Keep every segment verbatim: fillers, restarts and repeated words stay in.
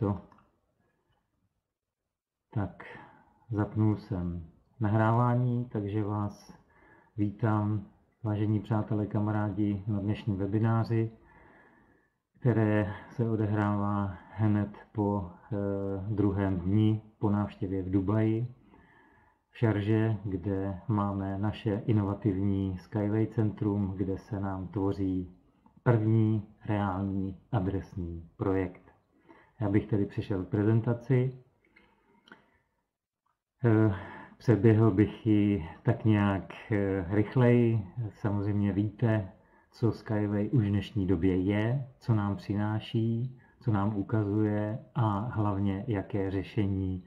To. Tak, zapnul jsem nahrávání, takže vás vítám, vážení přátelé, kamarádi, na dnešním webináři, které se odehrává hned po eh, druhém dni po návštěvě v Dubaji, v Šaržě, kde máme naše inovativní Skyway centrum, kde se nám tvoří první reální adresný projekt. Já bych tedy přišel k prezentaci. Přeběhl bych ji tak nějak rychleji. Samozřejmě víte, co Skyway už v dnešní době je, co nám přináší, co nám ukazuje a hlavně, jaké řešení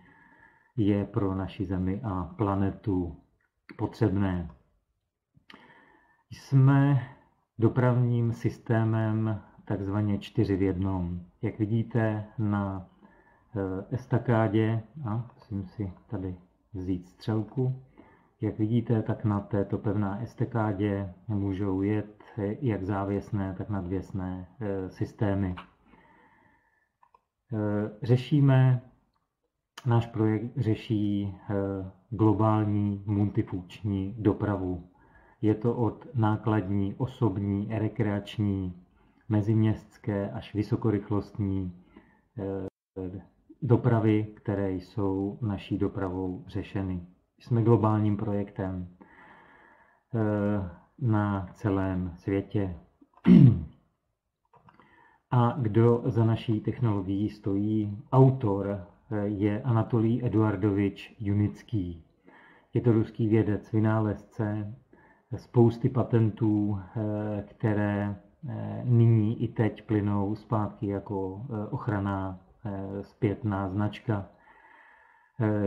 je pro naši zemi a planetu potřebné. Jsme dopravním systémem takzvaně čtyři v jednom. Jak vidíte na estakádě, a musím si tady vzít střelku, jak vidíte, tak na této pevné estakádě můžou jet jak závěsné, tak nadvěsné systémy. Řešíme, náš projekt řeší globální multifunkční dopravu. Je to od nákladní, osobní, rekreační, meziměstské až vysokorychlostní dopravy, které jsou naší dopravou řešeny. Jsme globálním projektem na celém světě. A kdo za naší technologií stojí? Autor je Anatolij Eduardovič Junický. Je to ruský vědec, vynálezce, spousty patentů, které nyní i teď plynou zpátky jako ochranná zpětná značka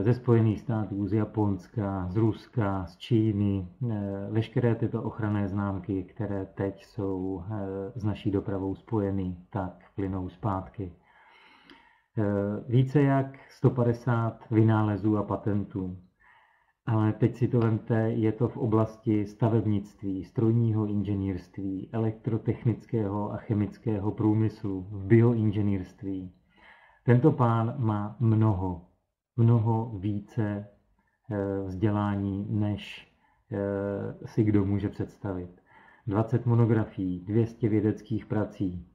ze Spojených států, z Japonska, z Ruska, z Číny. Veškeré tyto ochranné známky, které teď jsou s naší dopravou spojeny, tak plynou zpátky. Více jak sto padesát vynálezů a patentů. Ale teď si to vemte, je to v oblasti stavebnictví, strojního inženýrství, elektrotechnického a chemického průmyslu, v bioinženýrství. Tento pán má mnoho, mnoho více vzdělání, než si kdo může představit. dvacet monografií, dvě stě vědeckých prací,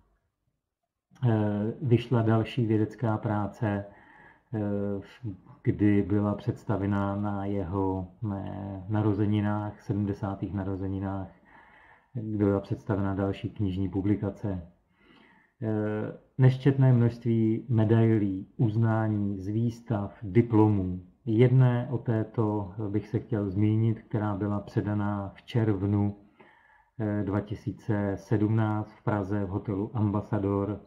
vyšla další vědecká práce, kdy byla představena na jeho narozeninách, sedmdesátých narozeninách, kdy byla představena další knižní publikace. Neštětné množství medailí, uznání z výstav, diplomů. Jedné o této bych se chtěl zmínit, která byla předaná v červnu dva tisíce sedmnáct v Praze v hotelu Ambassador.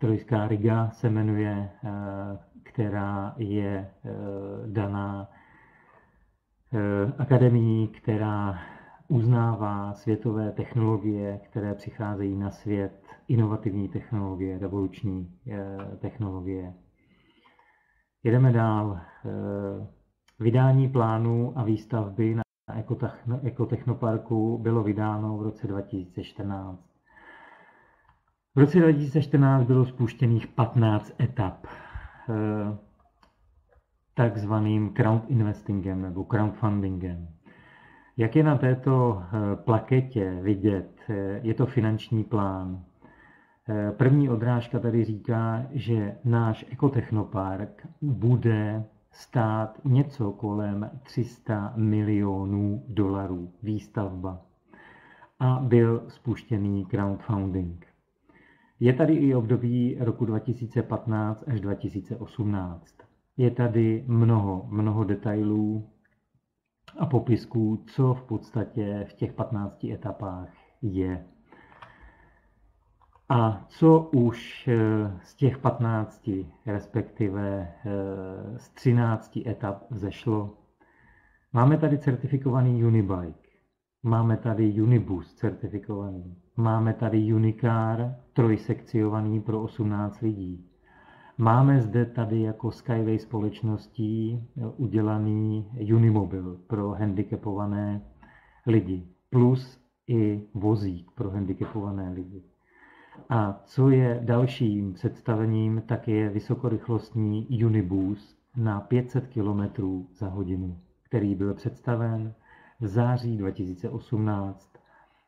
Trojská Riga se jmenuje, která je daná akademií, která uznává světové technologie, které přicházejí na svět, inovativní technologie, revoluční technologie. Jedeme dál. Vydání plánů a výstavby na ekotechnoparku bylo vydáno v roce dva tisíce čtrnáct. V roce dva tisíce čtrnáct bylo spuštěných patnáct etap takzvaným crowdinvestingem nebo crowdfundingem. Jak je na této plaketě vidět, je to finanční plán. První odrážka tady říká, že náš ekotechnopark bude stát něco kolem tři sta milionů dolarů výstavba a byl spuštěný crowdfunding. Je tady i období roku dva tisíce patnáct až dva tisíce osmnáct. Je tady mnoho, mnoho detailů a popisků, co v podstatě v těch patnácti etapách je. A co už z těch patnácti, respektive z třinácti etap vzešlo? Máme tady certifikovaný Unibike, máme tady Unibus certifikovaný, máme tady Unicar trojsekciovaný pro osmnáct lidí. Máme zde tady jako Skyway společností udělaný Unimobil pro handicapované lidi, plus i vozík pro handicapované lidi. A co je dalším představením, tak je vysokorychlostní unibus na pět set kilometrů za hodinu, který byl představen v září dva tisíce osmnáct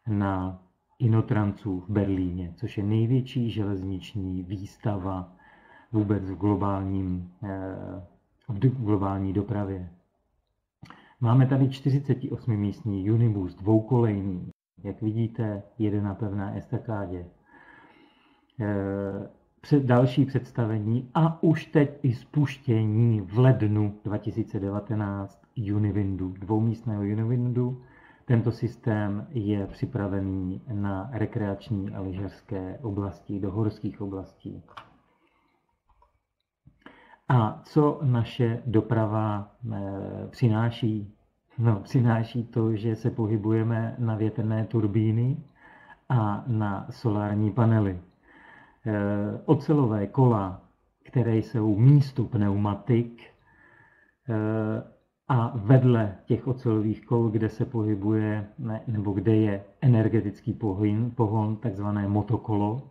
na Inotrancu v Berlíně, což je největší železniční výstava vůbec v, globálním, v globální dopravě. Máme tady čtyřicet osm místní unibus dvoukolejný, jak vidíte, jede na pevné estakádě. Další představení a už teď i spuštění v lednu dva tisíce devatenáct Unywindu, dvoumístného Unywindu. Tento systém je připravený na rekreační a lyžařské oblasti, do horských oblastí. A co naše doprava přináší? No, přináší to, že se pohybujeme na větrné turbíny a na solární panely. Ocelové kola, které jsou místo pneumatik, a vedle těch ocelových kol, kde se pohybuje, ne, nebo kde je energetický pohyn, pohon, takzvané motokolo,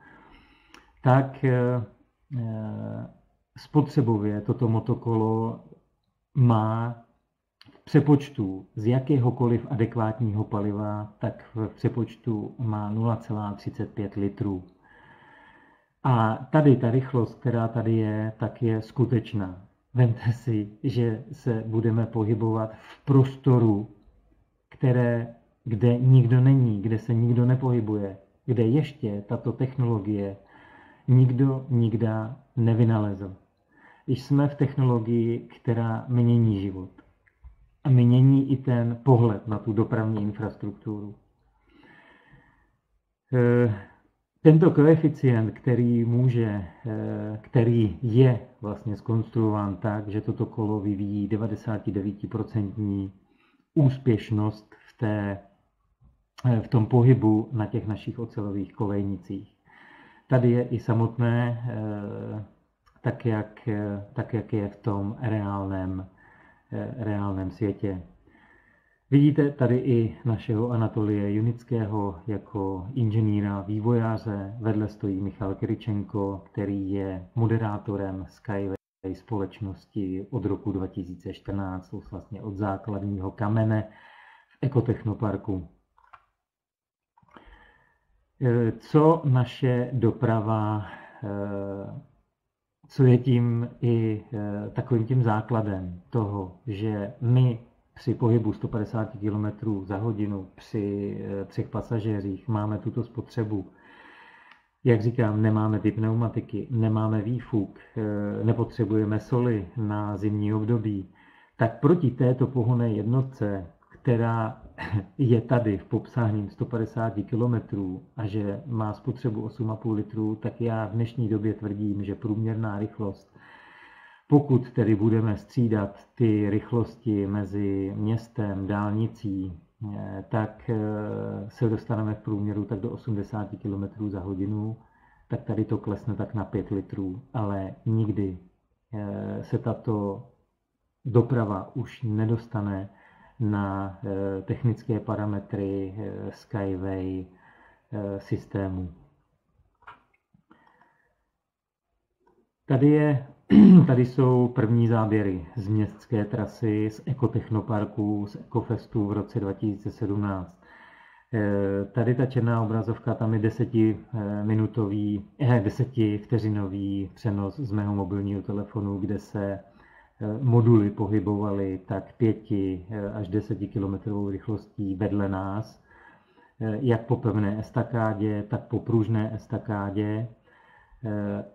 tak spotřebově toto motokolo má v přepočtu z jakéhokoliv adekvátního paliva, tak v přepočtu má nula celá třicet pět litru. A tady ta rychlost, která tady je, tak je skutečná. Vemte si, že se budeme pohybovat v prostoru, které, kde nikdo není, kde se nikdo nepohybuje, kde ještě tato technologie nikdo nikdy nevynalezl. Jsme v technologii, která mění život. A mění i ten pohled na tu dopravní infrastrukturu. E Tento koeficient, který, může, který je vlastně zkonstruován tak, že toto kolo vyvíjí devadesát devět procent úspěšnost v, té, v tom pohybu na těch našich ocelových kolejnicích. Tady je i samotné, tak jak, tak jak je v tom reálném, reálném světě. Vidíte tady i našeho Anatolie Junického jako inženýra, vývojáře. Vedle stojí Michal Kryčenko, který je moderátorem Skyway společnosti od roku dva tisíce čtrnáct, vlastně od základního kamene v Ekotechnoparku. Co naše doprava, co je tím i takovým tím základem toho, že my při pohybu sto padesát kilometrů za hodinu při třech pasažérích máme tuto spotřebu. Jak říkám, nemáme ty pneumatiky, nemáme výfuk, nepotřebujeme soli na zimní období. Tak proti této pohonné jednotce, která je tady v popsání sto padesát kilometrů a že má spotřebu osm celá pět litru, tak já v dnešní době tvrdím, že průměrná rychlost, pokud tedy budeme střídat ty rychlosti mezi městem, dálnicí, tak se dostaneme v průměru tak do osmdesát kilometrů za hodinu, tak tady to klesne tak na pět litrů, ale nikdy se tato doprava už nedostane na technické parametry Skyway systému. Tady je Tady jsou první záběry z městské trasy, z Ekotechnoparku, z Ekofestu v roce dva tisíce sedmnáct. Tady ta černá obrazovka, tam je desetiminutový, desetivteřinový přenos z mého mobilního telefonu, kde se moduly pohybovaly tak pěti až desetikilometrovou rychlostí vedle nás, jak po pevné estakádě, tak po pružné estakádě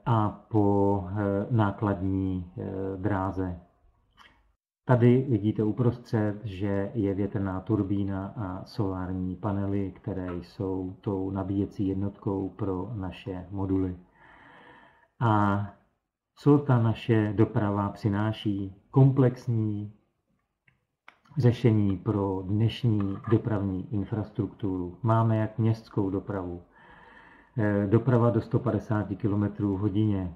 a po nákladní dráze. Tady vidíte uprostřed, že je větrná turbína a solární panely, které jsou tou nabíjecí jednotkou pro naše moduly. A co ta naše doprava přináší? Komplexní řešení pro dnešní dopravní infrastrukturu. Máme jak městskou dopravu, doprava do sto padesát kilometrů v hodině.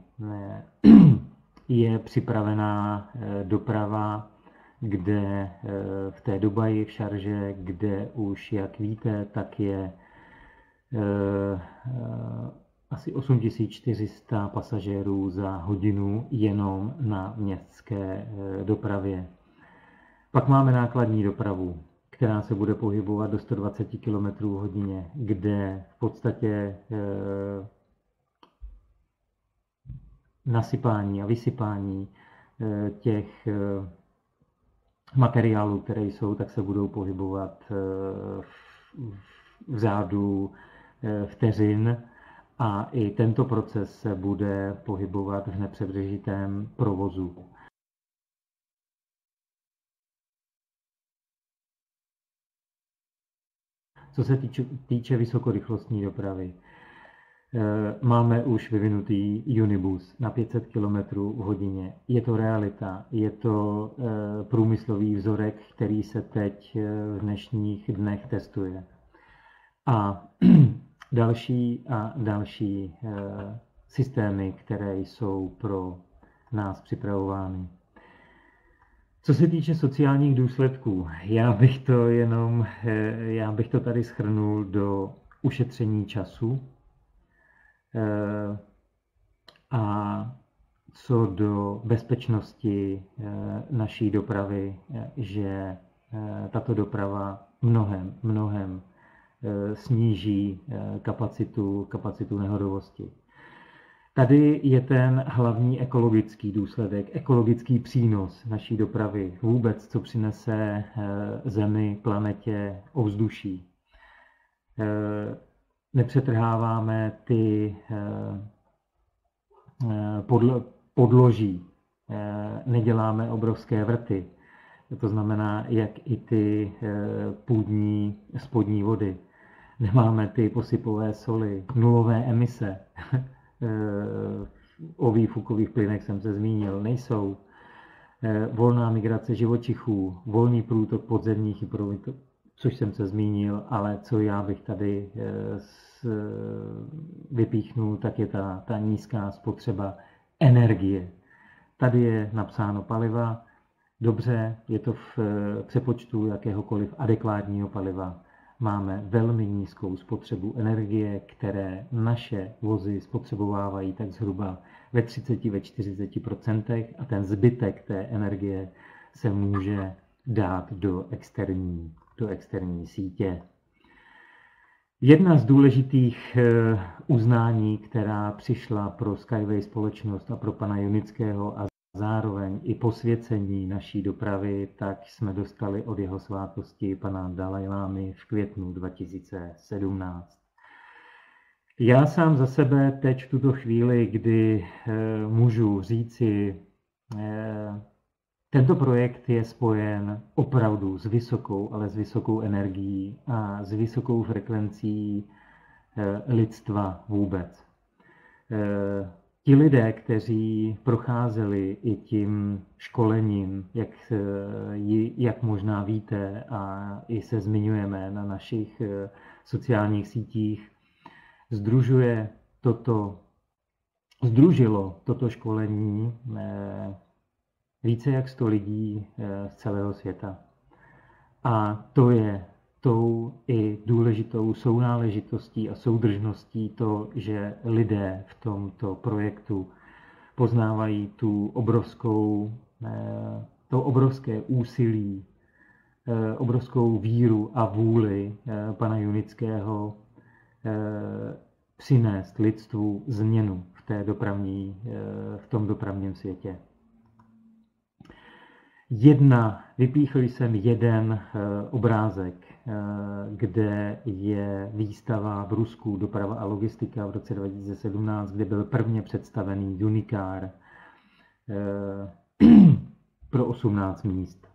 Je připravená doprava, kde v té Dubaji, v Šarže, kde už, jak víte, tak je asi osm tisíc čtyři sta pasažérů za hodinu jenom na městské dopravě. Pak máme nákladní dopravu, která se bude pohybovat do sto dvacet kilometrů hodině, kde v podstatě nasypání a vysypání těch materiálů, které jsou, tak se budou pohybovat v řádu vteřin a i tento proces se bude pohybovat v nepřetržitém provozu. Co se týče, týče vysokorychlostní dopravy, máme už vyvinutý Unibus na pět set kilometrů v hodině. Je to realita, je to průmyslový vzorek, který se teď v dnešních dnech testuje. A další a další systémy, které jsou pro nás připravovány. Co se týče sociálních důsledků, já bych to jenom, já bych to tady shrnul do ušetření času a co do bezpečnosti naší dopravy, že tato doprava mnohem, mnohem sníží kapacitu, kapacitu nehodovosti. Tady je ten hlavní ekologický důsledek, ekologický přínos naší dopravy, vůbec, co přinese Zemi, planetě, ovzduší. Nepřetrháváme ty podloží, neděláme obrovské vrty, to znamená, jak i ty půdní spodní vody. Nemáme ty posypové soli, nulové emise. O výfukových plynech jsem se zmínil, nejsou. Volná migrace živočichů, volný průtok podzemních i průtok, což jsem se zmínil, ale co já bych tady vypíchnul, tak je ta, ta nízká spotřeba energie. Tady je napsáno paliva, dobře, je to v přepočtu jakéhokoliv adekvátního paliva. Máme velmi nízkou spotřebu energie, které naše vozy spotřebovávají tak zhruba ve třicet až čtyřicet procent a ten zbytek té energie se může dát do externí, do externí sítě. Jedna z důležitých uznání, která přišla pro Skyway společnost a pro pana Junického a zároveň i posvěcení naší dopravy, tak jsme dostali od jeho svátosti pana Dalajlámy v květnu dva tisíce sedmnáct. Já sám za sebe teď v tuto chvíli, kdy e, můžu říci, e, tento projekt je spojen opravdu s vysokou, ale s vysokou energií a s vysokou frekvencí e, lidstva vůbec. E, Ti lidé, kteří procházeli i tím školením, jak, jak možná víte a i se zmiňujeme na našich sociálních sítích, sdružuje toto, sdružilo toto školení více jak sto lidí z celého světa. A to je tou i důležitou sounáležitostí a soudržností to, že lidé v tomto projektu poznávají tu obrovskou, to obrovské úsilí, obrovskou víru a vůli pana Junického přinést lidstvu změnu v té dopravní, v tom dopravním světě. Jedna, vypíchl jsem jeden obrázek, kde je výstava v Rusku Doprava a logistika v roce dva tisíce sedmnáct, kde byl prvně představený Unicar pro osmnáct míst.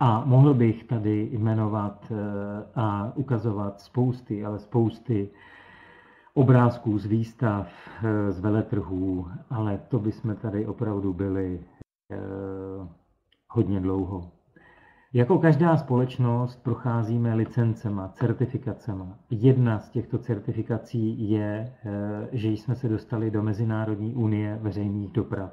A mohl bych tady jmenovat a ukazovat spousty, ale spousty obrázků z výstav, z veletrhů, ale to bychom tady opravdu byli hodně dlouho. Jako každá společnost procházíme licencema, certifikacema. Jedna z těchto certifikací je, že jsme se dostali do Mezinárodní unie veřejných doprav.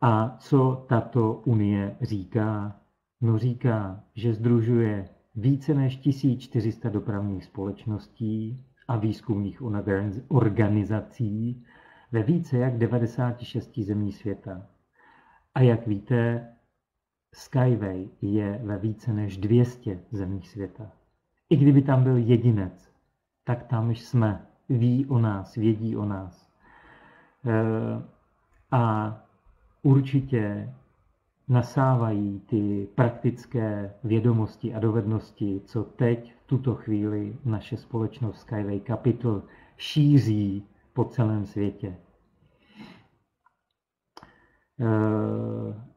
A co tato unie říká? No říká, že sdružuje více než tisíc čtyři sta dopravních společností a výzkumných organizací ve více jak devadesáti šesti zemí světa. A jak víte, Skyway je ve více než dvěstě zemí světa. I kdyby tam byl jedinec, tak tam jsme. Ví o nás, vědí o nás. A určitě nasávají ty praktické vědomosti a dovednosti, co teď v tuto chvíli naše společnost Skyway Capital šíří po celém světě.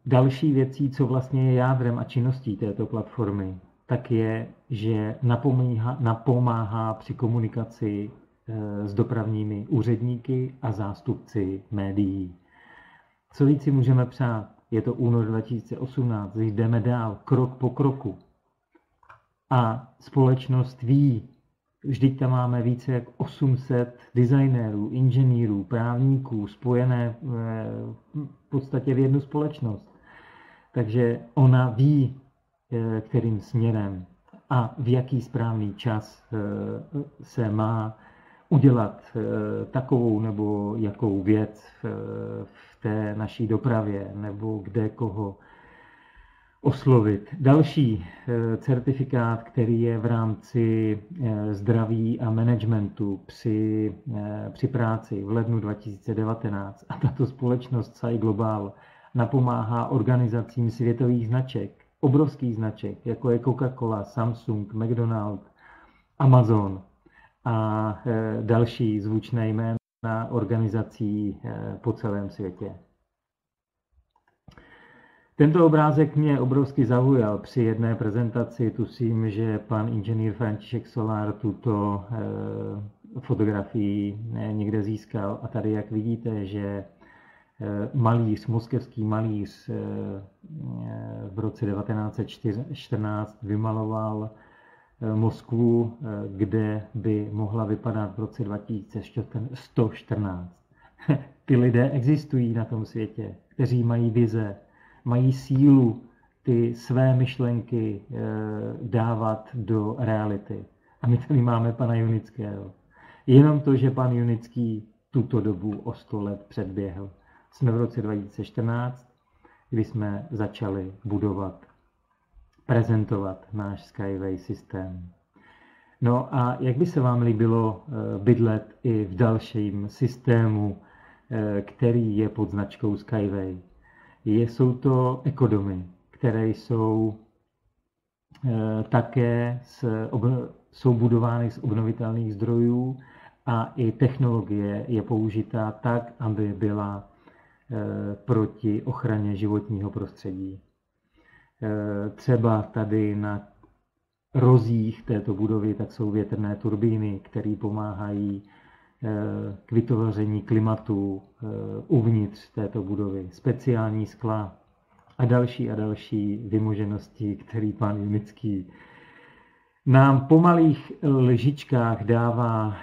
Další věcí, co vlastně je jádrem a činností této platformy, tak je, že napomáhá, napomáhá při komunikaci s dopravními úředníky a zástupci médií. Co víc si můžeme přát? Je to únor dva tisíce osmnáct, jdeme dál, krok po kroku. A společnost ví, vždyť tam máme více jak osm set designérů, inženýrů, právníků, spojené v podstatě v jednu společnost. Takže ona ví, kterým směrem a v jaký správný čas se má udělat takovou nebo jakou věc v té naší dopravě nebo kde koho oslovit. Další certifikát, který je v rámci zdraví a managementu při, při práci v lednu dva tisíce devatenáct, a tato společnost Sai Global napomáhá organizacím světových značek, obrovských značek, jako je Coca-Cola, Samsung, McDonald's, Amazon a další zvučné jména organizací po celém světě. Tento obrázek mě obrovsky zaujal při jedné prezentaci. Tuším, že pan inženýr František Solár tuto fotografii někde získal. A tady, jak vidíte, že malíř, moskevský malíř v roce devatenáct set čtrnáct vymaloval Moskvu, kde by mohla vypadat v roce dva tisíce sto čtrnáct. Ty lidé existují na tom světě, kteří mají vize, mají sílu ty své myšlenky dávat do reality. A my tady máme pana Junického. Jenom to, že pan Junický tuto dobu o sto let předběhl. Jsme v roce dva tisíce čtrnáct, kdy jsme začali budovat, prezentovat náš Skyway systém. No a jak by se vám líbilo bydlet i v dalším systému, který je pod značkou Skyway? Jsou to ekodomy, které jsou také jsou budovány z obnovitelných zdrojů a i technologie je použitá tak, aby byla proti ochraně životního prostředí. Třeba tady na rozích této budovy tak jsou větrné turbíny, které pomáhají k vytvoření klimatu uvnitř této budovy. Speciální skla a další a další vymoženosti, které pan Junický nám po malých lžičkách dává,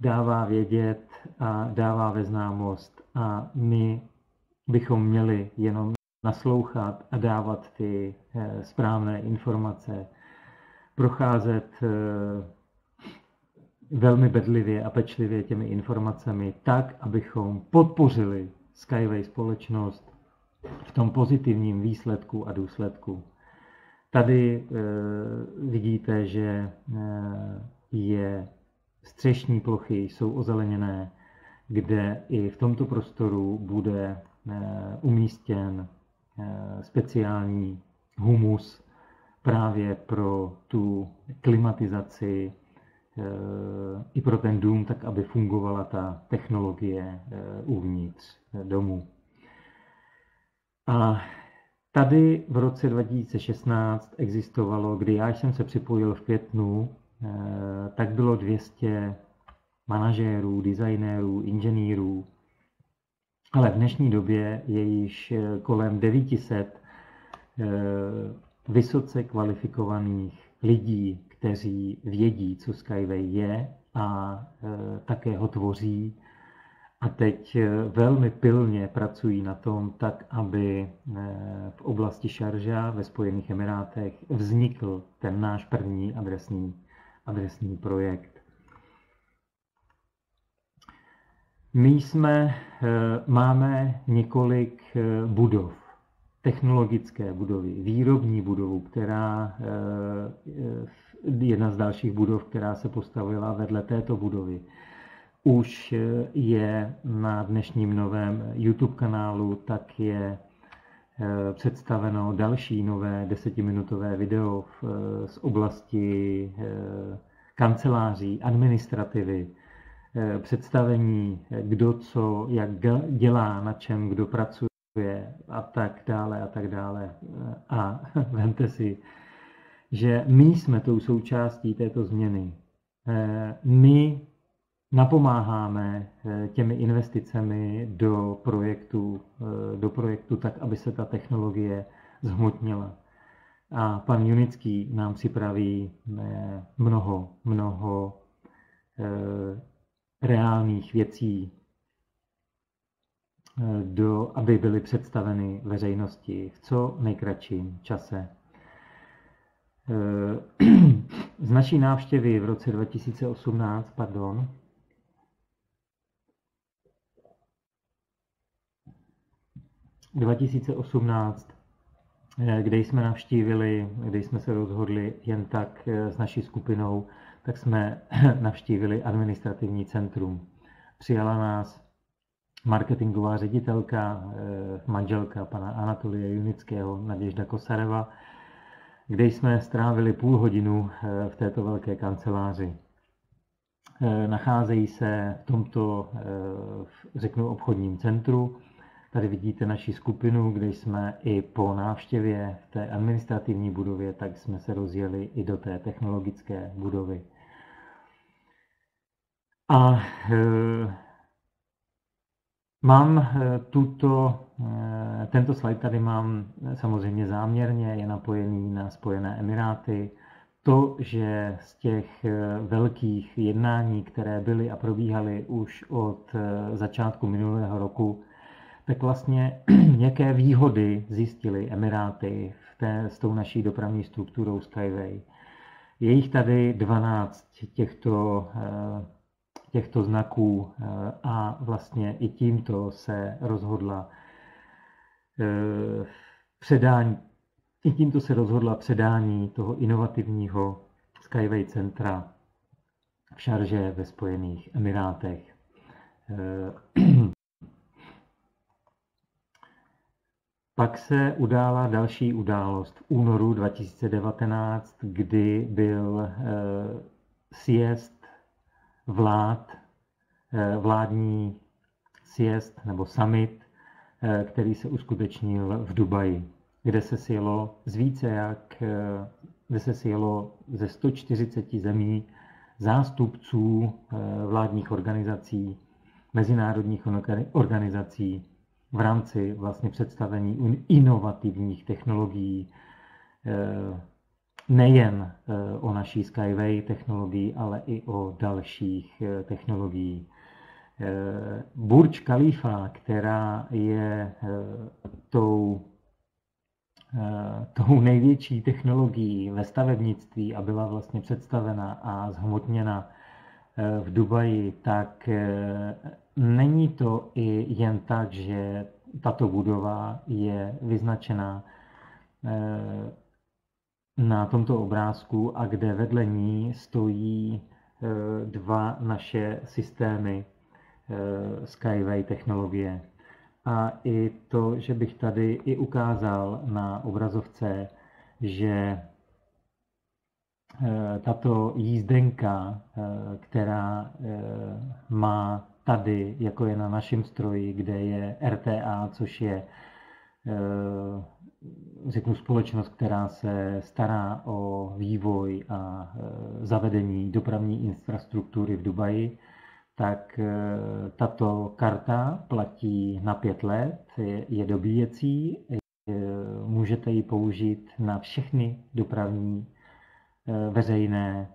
dává vědět a dává ve známost. A my bychom měli jenom naslouchat a dávat ty správné informace, procházet velmi bedlivě a pečlivě těmi informacemi tak, abychom podpořili Skyway společnost v tom pozitivním výsledku a důsledku. Tady vidíte, že je střešní plochy jsou ozeleněné, kde i v tomto prostoru bude umístěn speciální humus právě pro tu klimatizaci i pro ten dům, tak aby fungovala ta technologie uvnitř domu. A tady v roce dva tisíce šestnáct existovalo, kdy já jsem se připojil v květnu, tak bylo dvě stě manažérů, designérů, inženýrů, ale v dnešní době je již kolem devět set vysoce kvalifikovaných lidí, kteří vědí, co Skyway je a také ho tvoří. A teď velmi pilně pracují na tom tak, aby v oblasti Šarža ve Spojených Emirátech vznikl ten náš první adresný, adresný projekt. My jsme, máme několik budov, technologické budovy, výrobní budovu, která jedna z dalších budov, která se postavila vedle této budovy, už je na dnešním novém YouTube kanálu, tak je představeno další nové desetiminutové video z oblasti kanceláří, administrativy, představení, kdo co, jak dělá, na čem kdo pracuje a tak dále a tak dále. A vemte si, že my jsme tou součástí této změny. My napomáháme těmi investicemi do projektu, do projektu tak, aby se ta technologie zhmotnila. A pan Junický nám připraví mnoho, mnoho reálných věcí, do, aby byly představeny veřejnosti v co nejkratším čase. Z naší návštěvy v roce dva tisíce osmnáct, pardon, dva tisíce osmnáct, kde jsme navštívili, kde jsme se rozhodli jen tak s naší skupinou, tak jsme navštívili administrativní centrum. Přijala nás marketingová ředitelka, manželka pana Anatolie Junického, Naděžda Kosareva, kde jsme strávili půl hodinu v této velké kanceláři. Nacházejí se v tomto, řeknu, obchodním centru. Tady vidíte naši skupinu, kde jsme i po návštěvě v té administrativní budově, tak jsme se rozjeli i do té technologické budovy. A e, mám tuto, e, tento slide tady mám samozřejmě záměrně, je napojený na Spojené Emiráty. To, že z těch velkých jednání, které byly a probíhaly už od začátku minulého roku, tak vlastně jaké výhody zjistily Emiráty v té, s tou naší dopravní strukturou Skyway. Je jich tady dvanáct těchto, těchto znaků a vlastně i tímto se rozhodla předání, i tímto se rozhodla předání toho inovativního Skyway centra v Šarže ve Spojených Emirátech. Pak se udála další událost v únoru dva tisíce devatenáct, kdy byl sjezd vlád, vládní sjezd nebo summit, který se uskutečnil v Dubaji, kde se sjelo z více jak, kde se sjelo ze sto čtyřiceti zemí zástupců vládních organizací, mezinárodních organizací, v rámci vlastně představení inovativních technologií, nejen o naší Skyway technologii, ale i o dalších technologiích. Burj Khalifa, která je tou, tou největší technologií ve stavebnictví a byla vlastně představena a zhmotněna v Dubaji, tak není to i jen tak, že tato budova je vyznačená na tomto obrázku a kde vedle ní stojí dva naše systémy Skyway technologie. A i to, že bych tady i ukázal na obrazovce, že tato jízdenka, která má tady, jako je na našem stroji, kde je R T A, což je, řeknu, společnost, která se stará o vývoj a zavedení dopravní infrastruktury v Dubaji, tak tato karta platí na pět let, je, je dobíjecí, můžete ji použít na všechny dopravní veřejné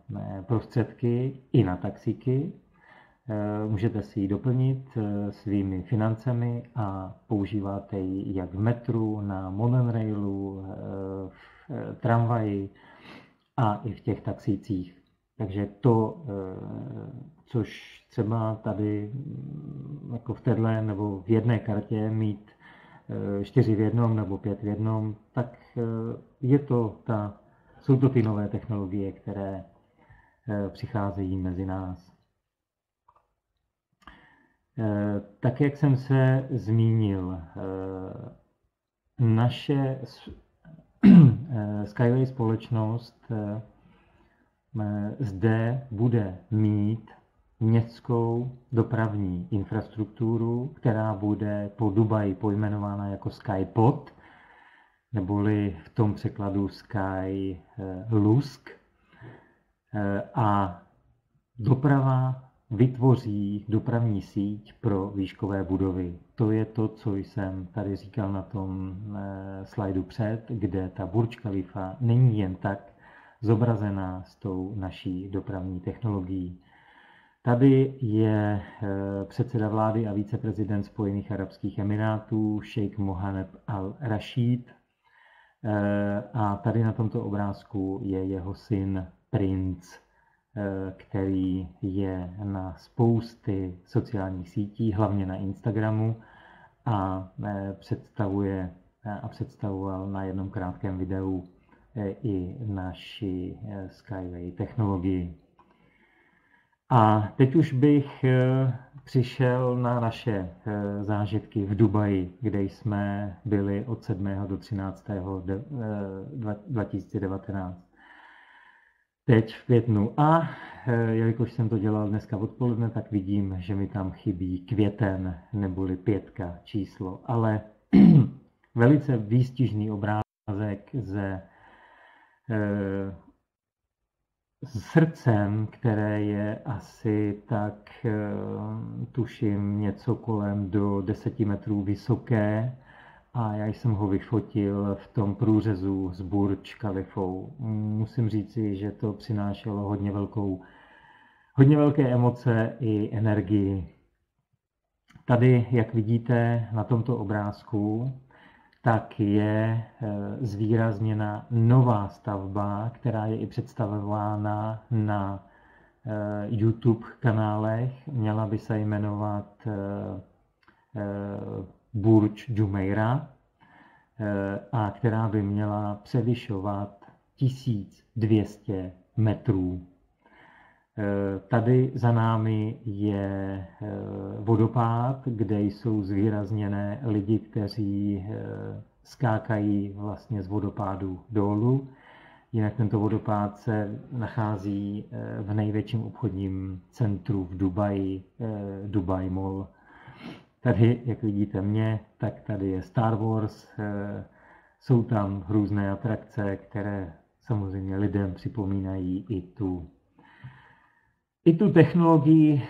prostředky i na taxíky. Můžete si ji doplnit svými financemi a používáte ji jak v metru, na monoreailu, v tramvaji a i v těch taxících. Takže to, což třeba tady jako v téhle nebo v jedné kartě mít čtyři v jednom nebo pět v jednom, tak je to ta, jsou to ty nové technologie, které přicházejí mezi nás. Tak, jak jsem se zmínil, naše Skyway společnost zde bude mít městskou dopravní infrastrukturu, která bude po Dubaji pojmenována jako SkyPod, neboli v tom překladu Sky Lusk. A doprava vytvoří dopravní síť pro výškové budovy. To je to, co jsem tady říkal na tom slajdu před, kde ta Burj Khalifa není jen tak zobrazená s tou naší dopravní technologií. Tady je předseda vlády a viceprezident Spojených arabských emirátů, šejk Mohamed Al-Rashid. A tady na tomto obrázku je jeho syn Prince, který je na spousty sociálních sítí, hlavně na Instagramu, a představuje a představoval na jednom krátkém videu i naši Skyway technologii. A teď už bych přišel na naše zážitky v Dubaji, kde jsme byli od sedmého do třináctého dva tisíce devatenáct. Teď v květnu. A jelikož jsem to dělal dneska odpoledne, tak vidím, že mi tam chybí květen, neboli pětka číslo. Ale velice výstižný obrázek ze s srdcem, které je asi tak, tuším, něco kolem do deseti metrů vysoké, a já jsem ho vyfotil v tom průřezu s Burj Khalifou. Musím říci, že to přinášelo hodně velkou, hodně velké emoce i energii. Tady, jak vidíte na tomto obrázku, tak je zvýrazněna nová stavba, která je i představována na YouTube kanálech. Měla by se jmenovat Burj Jumeirah, a která by měla převyšovat tisíc dvě stě metrů. Tady za námi je vodopád, kde jsou zvýrazněné lidi, kteří skákají vlastně z vodopádu dolů. Jinak tento vodopád se nachází v největším obchodním centru v Dubaji, Dubai Mall. Tady, jak vidíte mě, tak tady je Star Wars. Jsou tam různé atrakce, které samozřejmě lidem připomínají i tu I tu technologii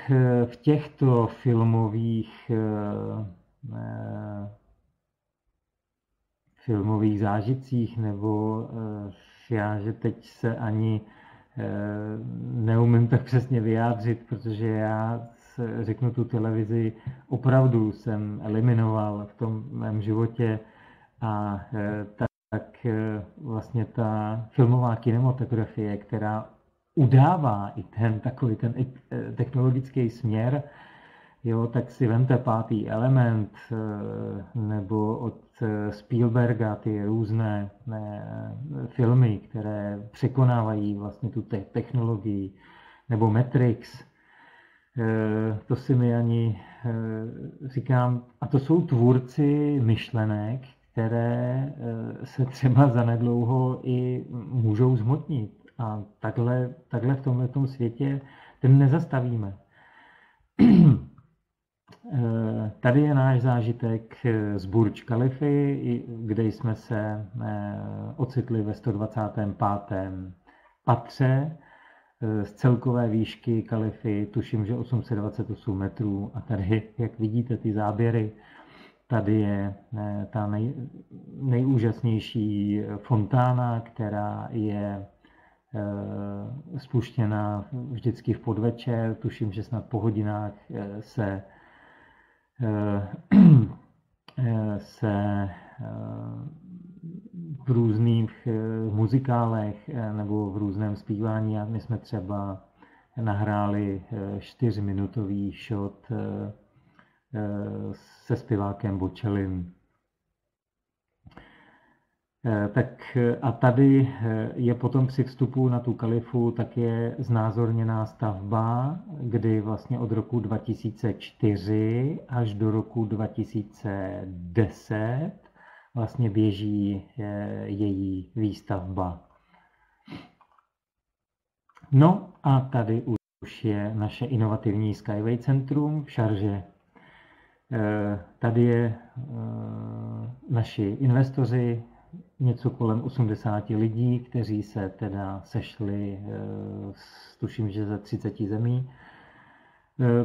v těchto filmových, filmových zážitcích, nebo já, že teď se ani neumím tak přesně vyjádřit, protože já řeknu tu televizi, opravdu jsem eliminoval v tom mém životě, a tak vlastně ta filmová kinematografie, která udává i ten takový ten technologický směr, jo, tak si vemte Pátý element, nebo od Spielberga ty různé ne, filmy, které překonávají vlastně tu te technologii, nebo Matrix, to si mi ani říkám, a to jsou tvůrci myšlenek, které se třeba zanedlouho i můžou zhmotnit. A takhle, takhle v tomto světě ten nezastavíme. Tady je náš zážitek z Burj Khalify, kde jsme se ocitli ve sto dvacátém pátém patře. Z celkové výšky Khalify tuším, že osm set dvacet osm metrů. A tady, jak vidíte, ty záběry, tady je ta nej, nejúžasnější fontána, která je spuštěna vždycky v podvečer, tuším, že snad po hodinách se, se v různých muzikálech nebo v různém zpívání, a my jsme třeba nahráli čtyřminutový shot se zpěvákem Bočelin. Tak a tady je potom při vstupu na tu kalifu také znázorněná stavba, kdy vlastně od roku dva tisíce čtyři až do roku dva tisíce deset vlastně běží její výstavba. No a tady už je naše inovativní Skyway centrum v Šarži. Tady je naši investoři, něco kolem osmdesáti lidí, kteří se teda sešli, tuším, že ze třiceti zemí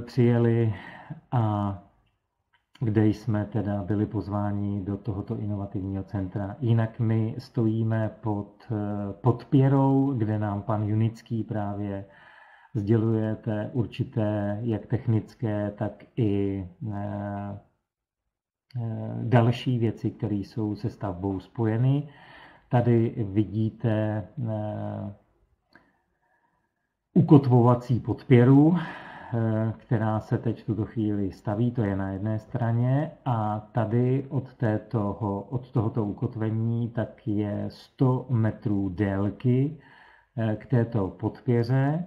přijeli, a kde jsme teda byli pozváni do tohoto inovativního centra. Jinak my stojíme pod, pod Pěrou, kde nám pan Junický právě sděluje určité jak technické, tak i ne, další věci, které jsou se stavbou spojeny. Tady vidíte ukotvovací podpěru, která se teď v tuto chvíli staví, to je na jedné straně, a tady od, této, od tohoto ukotvení tak je sto metrů délky k této podpěře.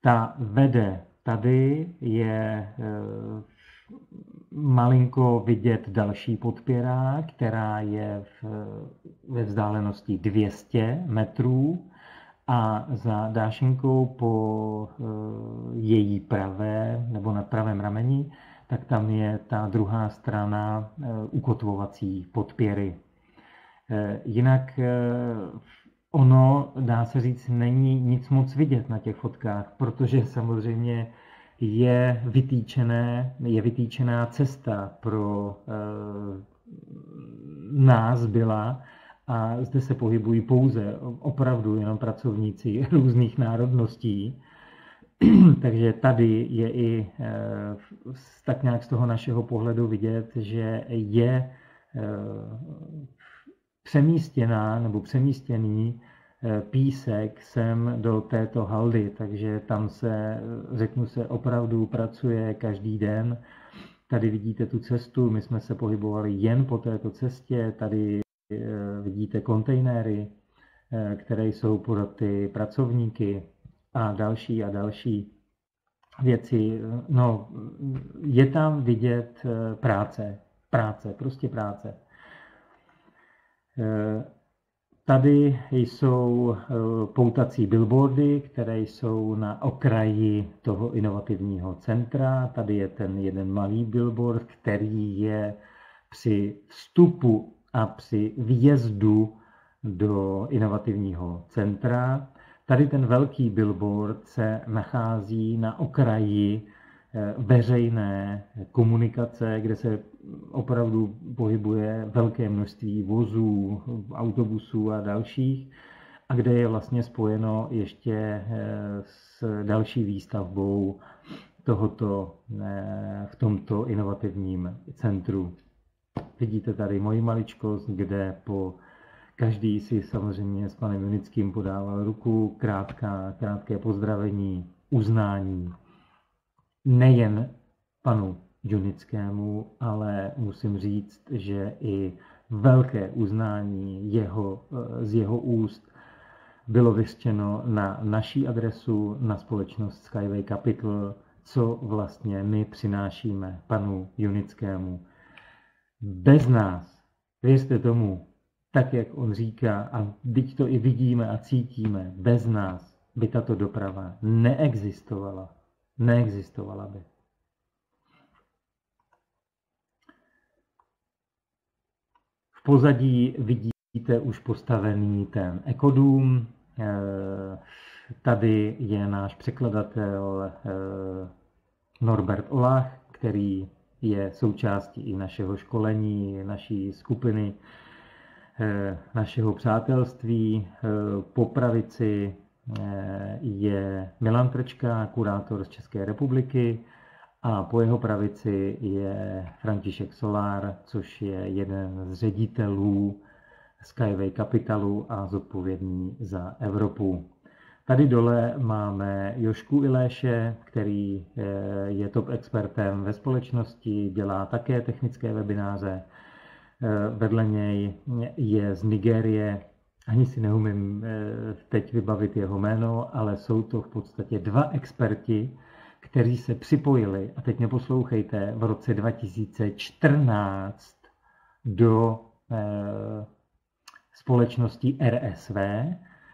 Ta vede, tady je malinko vidět další podpěra, která je v, ve vzdálenosti dvou set metrů, a za dášenkou po její pravé nebo na pravém rameni, tak tam je ta druhá strana ukotvovací podpěry. Jinak ono, dá se říct, není nic moc vidět na těch fotkách, protože samozřejmě je, vytýčené, je vytýčená cesta pro e, nás byla, a zde se pohybují pouze opravdu jenom pracovníci různých národností. Takže tady je i e, tak nějak z toho našeho pohledu vidět, že je e, přemístěná nebo přemístěný písek sem do této haldy, takže tam se, řeknu se, opravdu pracuje každý den. Tady vidíte tu cestu, my jsme se pohybovali jen po této cestě, tady vidíte kontejnery, které jsou pro ty pracovníky, a další a další věci. No, je tam vidět práce, práce, prostě práce. Tady jsou poutací billboardy, které jsou na okraji toho inovativního centra. Tady je ten jeden malý billboard, který je při vstupu a při vjezdu do inovativního centra. Tady ten velký billboard se nachází na okraji veřejné komunikace, kde se opravdu pohybuje velké množství vozů, autobusů a dalších, a kde je vlastně spojeno ještě s další výstavbou tohoto v tomto inovativním centru. Vidíte tady moji maličkost, kde po každý si samozřejmě s panem Junickým podával ruku, krátká, krátké pozdravení, uznání. Nejen panu Junickému, ale musím říct, že i velké uznání jeho, z jeho úst bylo vyřčeno na naší adresu, na společnost Skyway Capital, co vlastně my přinášíme panu Junickému. Bez nás, věřte tomu, tak jak on říká, a teď to i vidíme a cítíme, bez nás by tato doprava neexistovala. Neexistovala by. V pozadí vidíte už postavený ten ekodům. Tady je náš překladatel Norbert Olach, který je součástí i našeho školení, naší skupiny, našeho přátelství. Po pravici je Milan Trčka, kurátor z České republiky, a po jeho pravici je František Solár, což je jeden z ředitelů Skyway Capitalu a zodpovědný za Evropu. Tady dole máme Jošku Iléše, který je top expertem ve společnosti, dělá také technické webináře. Vedle něj je z Nigérie, ani si neumím teď vybavit jeho jméno, ale jsou to v podstatě dva experti, kteří se připojili, a teď mě poslouchejte, v roce dva tisíce čtrnáct do společnosti R S V,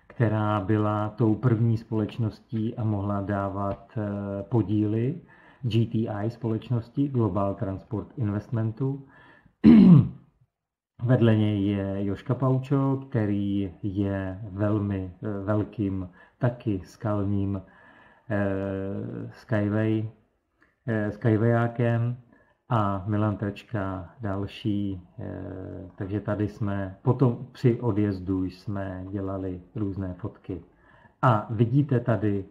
která byla tou první společností a mohla dávat podíly G T I společnosti, Global Transport Investmentu. Vedle něj je Joška Paučo, který je velmi velkým, taky skalním eh, skyway, eh, skywayakem, a Milan Trčka další. Eh, takže tady jsme, potom při odjezdu jsme dělali různé fotky. A vidíte tady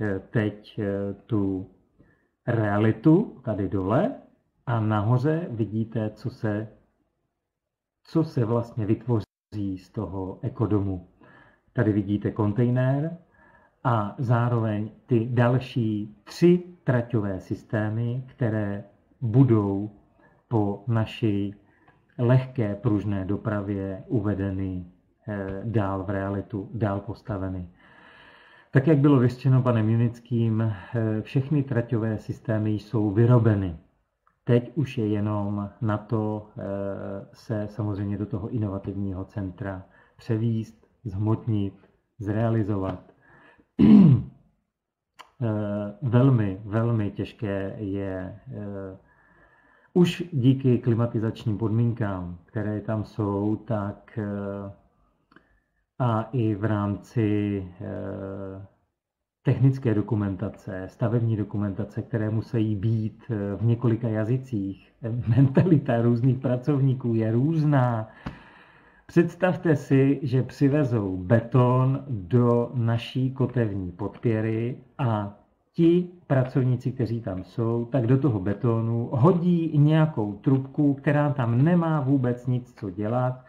eh, teď eh, tu realitu, tady dole, a nahoře vidíte, co se co se vlastně vytvoří z toho ekodomu. Tady vidíte kontejner a zároveň ty další tři traťové systémy, které budou po naší lehké pružné dopravě uvedeny dál v realitu, dál postaveny. Tak, jak bylo vyřčeno panem Junickým, všechny traťové systémy jsou vyrobeny. Teď už je jenom na to se samozřejmě do toho inovativního centra převíst, zhmotnit, zrealizovat. Velmi, velmi těžké je už díky klimatizačním podmínkám, které tam jsou, tak a i v rámci technické dokumentace, stavební dokumentace, které musí být v několika jazycích. Mentalita různých pracovníků je různá. Představte si, že přivezou beton do naší kotevní Podpěry a ti pracovníci, kteří tam jsou, tak do toho betonu hodí nějakou trubku, která tam nemá vůbec nic co dělat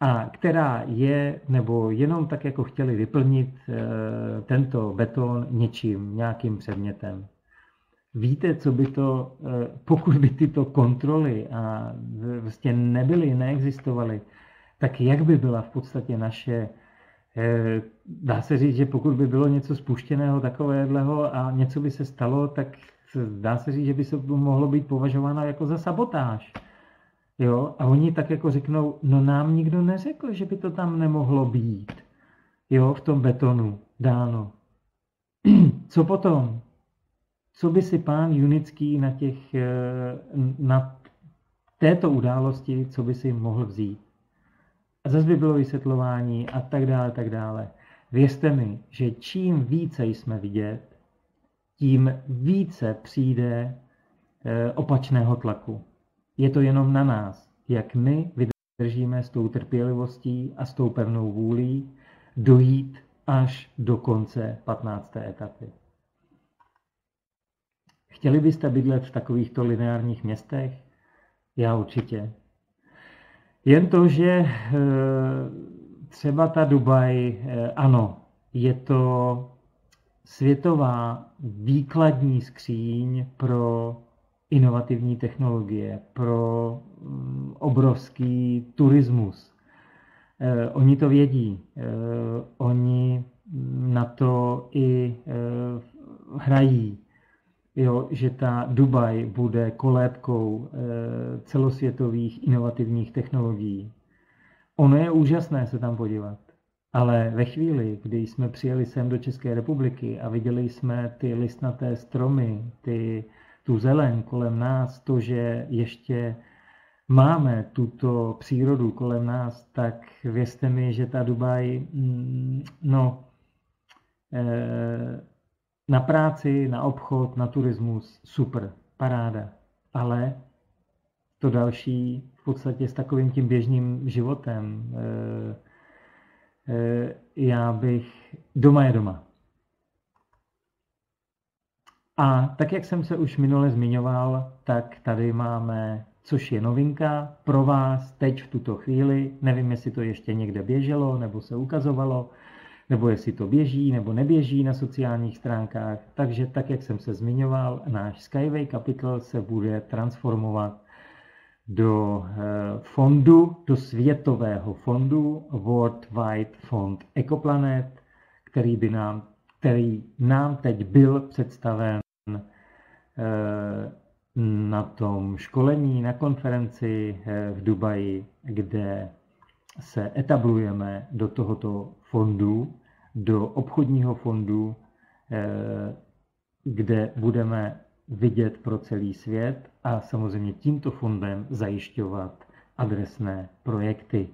a která je, nebo jenom tak, jako chtěli vyplnit tento beton něčím, nějakým předmětem. Víte, co by to, pokud by tyto kontroly a vlastně nebyly, neexistovaly, tak jak by byla v podstatě naše, dá se říct, že pokud by bylo něco spuštěného takového a něco by se stalo, tak dá se říct, že by se mohlo být považováno jako za sabotáž. Jo? A oni tak jako řeknou, no nám nikdo neřekl, že by to tam nemohlo být. Jo, v tom betonu dáno. Co potom? Co by si pán Junický na, těch, na této události, co by si mohl vzít? A zase by bylo vysvětlování a tak dále, tak dále. Věřte mi, že čím více jsme vidět, tím více přijde opačného tlaku. Je to jenom na nás, jak my vydržíme s tou trpělivostí a s tou pevnou vůlí dojít až do konce patnácté etapy. Chtěli byste bydlet v takovýchto lineárních městech? Já určitě. Jen to, že třeba ta Dubaj, ano, je to světová výkladní skříň pro inovativní technologie, pro obrovský turismus. Oni to vědí, oni na to i hrají, jo, že ta Dubaj bude kolébkou celosvětových inovativních technologií. Ono je úžasné se tam podívat, ale ve chvíli, kdy jsme přijeli sem do České republiky a viděli jsme ty listnaté stromy, ty tu zelen kolem nás, to, že ještě máme tuto přírodu kolem nás, tak věřte mi, že ta Dubaj, no, na práci, na obchod, na turismus, super, paráda. Ale to další v podstatě s takovým tím běžným životem, já bych, doma je doma. A tak, jak jsem se už minule zmiňoval, tak tady máme, což je novinka pro vás teď v tuto chvíli, nevím, jestli to ještě někde běželo nebo se ukazovalo, nebo jestli to běží nebo neběží na sociálních stránkách. Takže tak, jak jsem se zmiňoval, náš Skyway Capital se bude transformovat do fondu, do světového fondu World Wide Fund EcoPlanet, který, by nám, který nám teď byl představen na tom školení, na konferenci v Dubaji, kde se etablujeme do tohoto fondu, do obchodního fondu, kde budeme vidět pro celý svět a samozřejmě tímto fondem zajišťovat adresné projekty.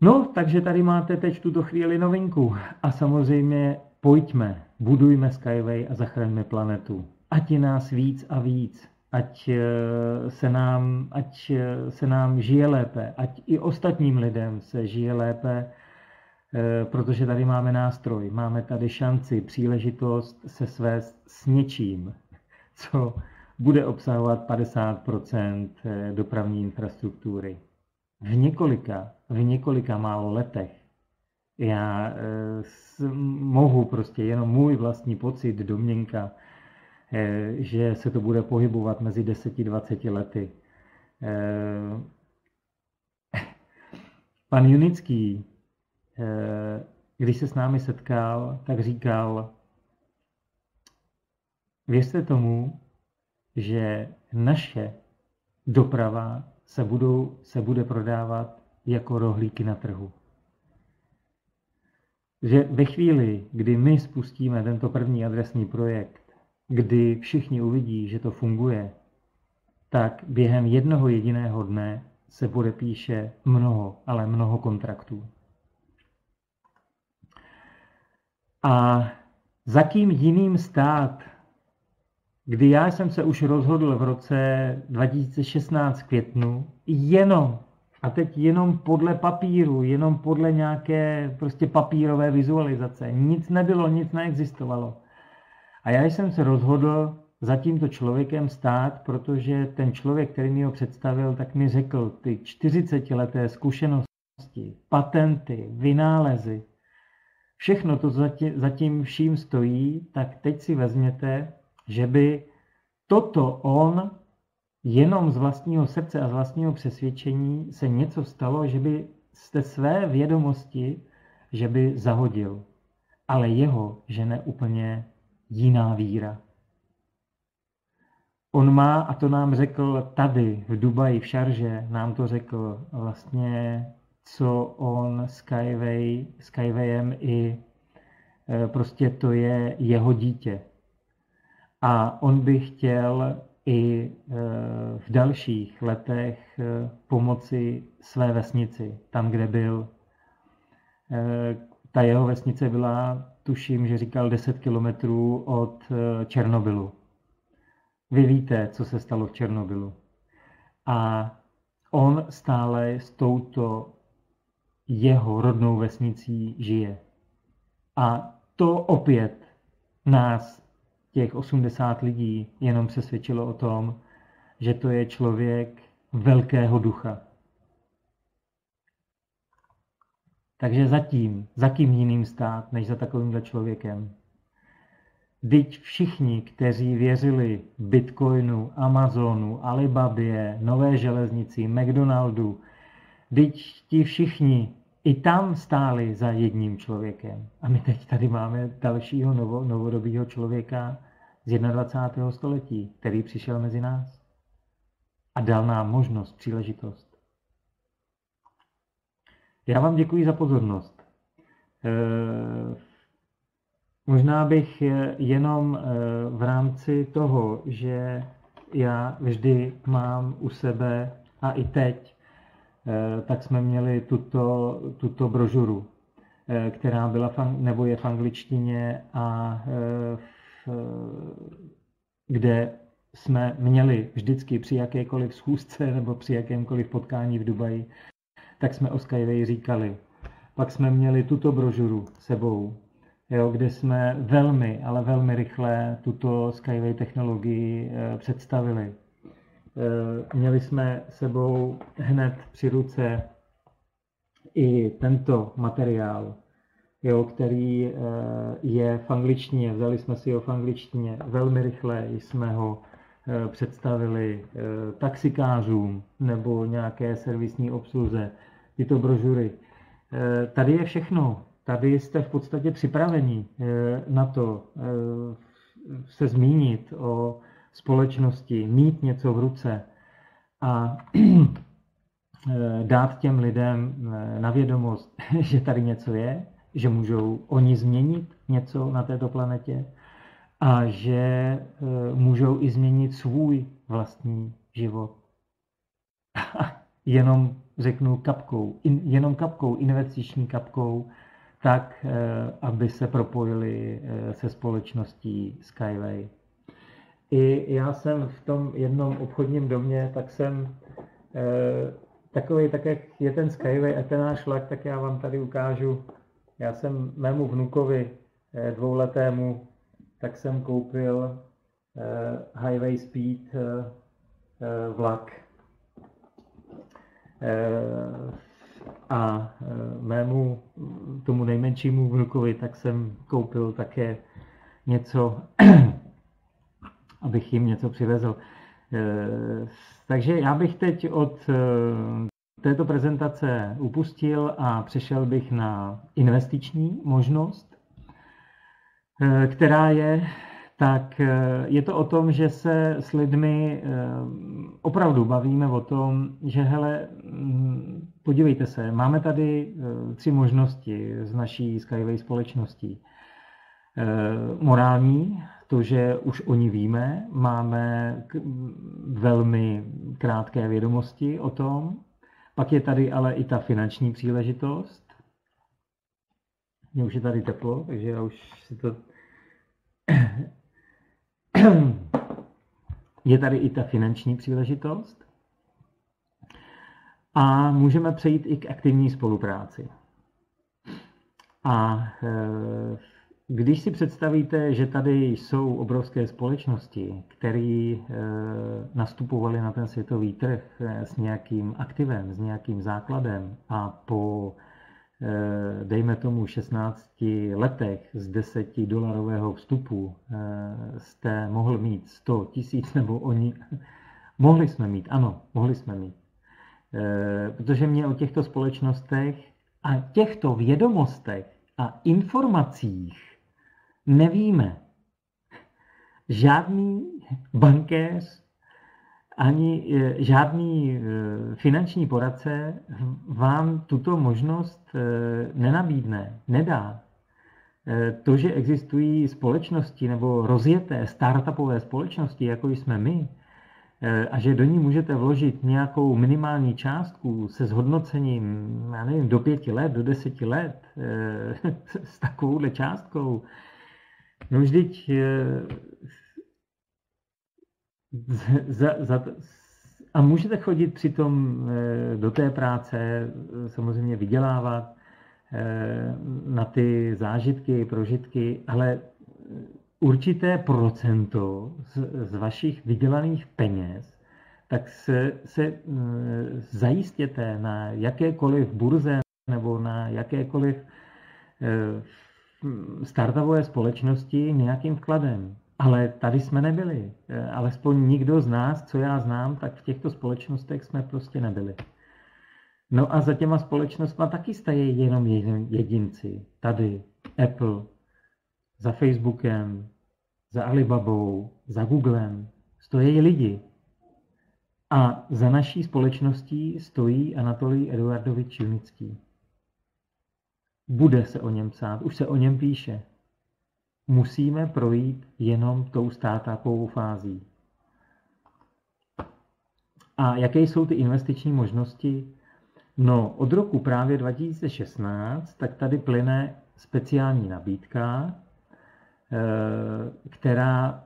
No, takže tady máte teď tuto chvíli novinku. A samozřejmě pojďme, budujme Skyway a zachraňme planetu. Ať je nás víc a víc, ať se nám, ať se nám žije lépe, ať i ostatním lidem se žije lépe, protože tady máme nástroj, máme tady šanci, příležitost se svést s něčím, co bude obsahovat padesát procent dopravní infrastruktury. V několika, v několika málo letech já mohu prostě jenom můj vlastní pocit, domněnka, že se to bude pohybovat mezi deset až dvacet lety. Pan Junický, když se s námi setkal, tak říkal, věřte tomu, že naše doprava se, budou, se bude prodávat jako rohlíky na trhu. Že ve chvíli, kdy my spustíme tento první adresný projekt, kdy všichni uvidí, že to funguje, tak během jednoho jediného dne se podepíše mnoho, ale mnoho kontraktů. A za kým jiným stát, kdy já jsem se už rozhodl v roce dva tisíce šestnáct v květnu, jenom, a teď jenom podle papíru, jenom podle nějaké prostě papírové vizualizace, nic nebylo, nic neexistovalo. A já jsem se rozhodl za tímto člověkem stát, protože ten člověk, který mi ho představil, tak mi řekl ty čtyřicetileté zkušenosti, patenty, vynálezy, všechno to za tím vším stojí, tak teď si vezměte, že by toto on jenom z vlastního srdce a z vlastního přesvědčení se něco stalo, že by jste své vědomosti, že by zahodil. Ale jeho, že ne úplně jiná víra. On má, a to nám řekl tady, v Dubaji, v Šarže, nám to řekl vlastně, co on Skyway, Skywayem i prostě to je jeho dítě. A on by chtěl i v dalších letech pomoci své vesnici, tam, kde byl. Ta jeho vesnice byla, tuším, že říkal deset kilometrů od Černobylu. Vy víte, co se stalo v Černobylu. A on stále s touto jeho rodnou vesnicí žije. A to opět nás, těch osmdesát lidí, jenom přesvědčilo o tom, že to je člověk velkého ducha. Takže zatím, za kým jiným stát, než za takovýmhle člověkem. Vždyť všichni, kteří věřili Bitcoinu, Amazonu, Alibabě, Nové železnici, McDonaldu, vždyť ti všichni i tam stáli za jedním člověkem. A my teď tady máme dalšího novo, novodobýho člověka z dvacátého prvního století, který přišel mezi nás a dal nám možnost, příležitost. Já vám děkuji za pozornost. Možná bych jenom v rámci toho, že já vždy mám u sebe, a i teď, tak jsme měli tuto, tuto brožuru, která byla, nebo je v angličtině, a v, kde jsme měli vždycky při jakékoliv schůzce nebo při jakémkoliv potkání v Dubaji, tak jsme o Skyway říkali. Pak jsme měli tuto brožuru sebou, jo, kde jsme velmi, ale velmi rychle tuto Skyway technologii e, představili. E, měli jsme sebou hned při ruce i tento materiál, jo, který je v angličtině, vzali jsme si ho v angličtině, velmi rychle jsme ho představili taxikářům nebo nějaké servisní obsluze, tyto brožury. Tady je všechno, tady jste v podstatě připraveni na to se zmínit o společnosti, mít něco v ruce a dát těm lidem na vědomost, že tady něco je, že můžou oni změnit něco na této planetě a že můžou i změnit svůj vlastní život. Jenom řeknu kapkou, in, jenom kapkou, investiční kapkou, tak, aby se propojili se společností Skyway. I já jsem v tom jednom obchodním domě, tak jsem takový, tak jak je ten Skyway a ten náš lak, tak já vám tady ukážu. Já jsem mému vnukovi dvouletému, tak jsem koupil Highway Speed vlak. A mému tomu nejmenšímu vnukovi, tak jsem koupil také něco, abych jim něco přivezl. Takže já bych teď od této prezentace upustil a přešel bych na investiční možnost, která je, tak je to o tom, že se s lidmi opravdu bavíme o tom, že hele, podívejte se, máme tady tři možnosti z naší Skyway společnosti. Morální, to, že už o ní víme, máme velmi krátké vědomosti o tom. Pak je tady ale i ta finanční příležitost. Mně už je tady teplo, takže já už si to... Je tady i ta finanční příležitost. A můžeme přejít i k aktivní spolupráci. A když si představíte, že tady jsou obrovské společnosti, které nastupovaly na ten světový trh s nějakým aktivem, s nějakým základem a po, dejme tomu, šestnácti letech z desetidolarového vstupu jste mohl mít sto tisíc, nebo oni... Mohli jsme mít, ano, mohli jsme mít. Protože mě o těchto společnostech a těchto vědomostech a informacích nevíme. Žádný bankéř ani žádný finanční poradce vám tuto možnost nenabídne, nedá. To, že existují společnosti nebo rozjeté startupové společnosti, jako jsme my, a že do ní můžete vložit nějakou minimální částku se zhodnocením, já nevím, do pěti let, do deseti let, s takovouhle částkou, no vždyť za, za, a můžete chodit přitom do té práce, samozřejmě vydělávat na ty zážitky, prožitky, ale určité procento z, z vašich vydělaných peněz, tak se, se zajistěte na jakékoliv burze nebo na jakékoliv startupové společnosti nějakým vkladem. Ale tady jsme nebyli. Alespoň nikdo z nás, co já znám, tak v těchto společnostech jsme prostě nebyli. No a za těma společnostma taky stají jenom jedinci. Tady Apple, za Facebookem, za Alibabou, za Googlem stojí lidi. A za naší společností stojí Anatolij Eduardovič Junický. Bude se o něm psát, už se o něm píše. Musíme projít jenom tou startupovou fází. A jaké jsou ty investiční možnosti? No, od roku právě dva tisíce šestnáct, tak tady plyne speciální nabídka, která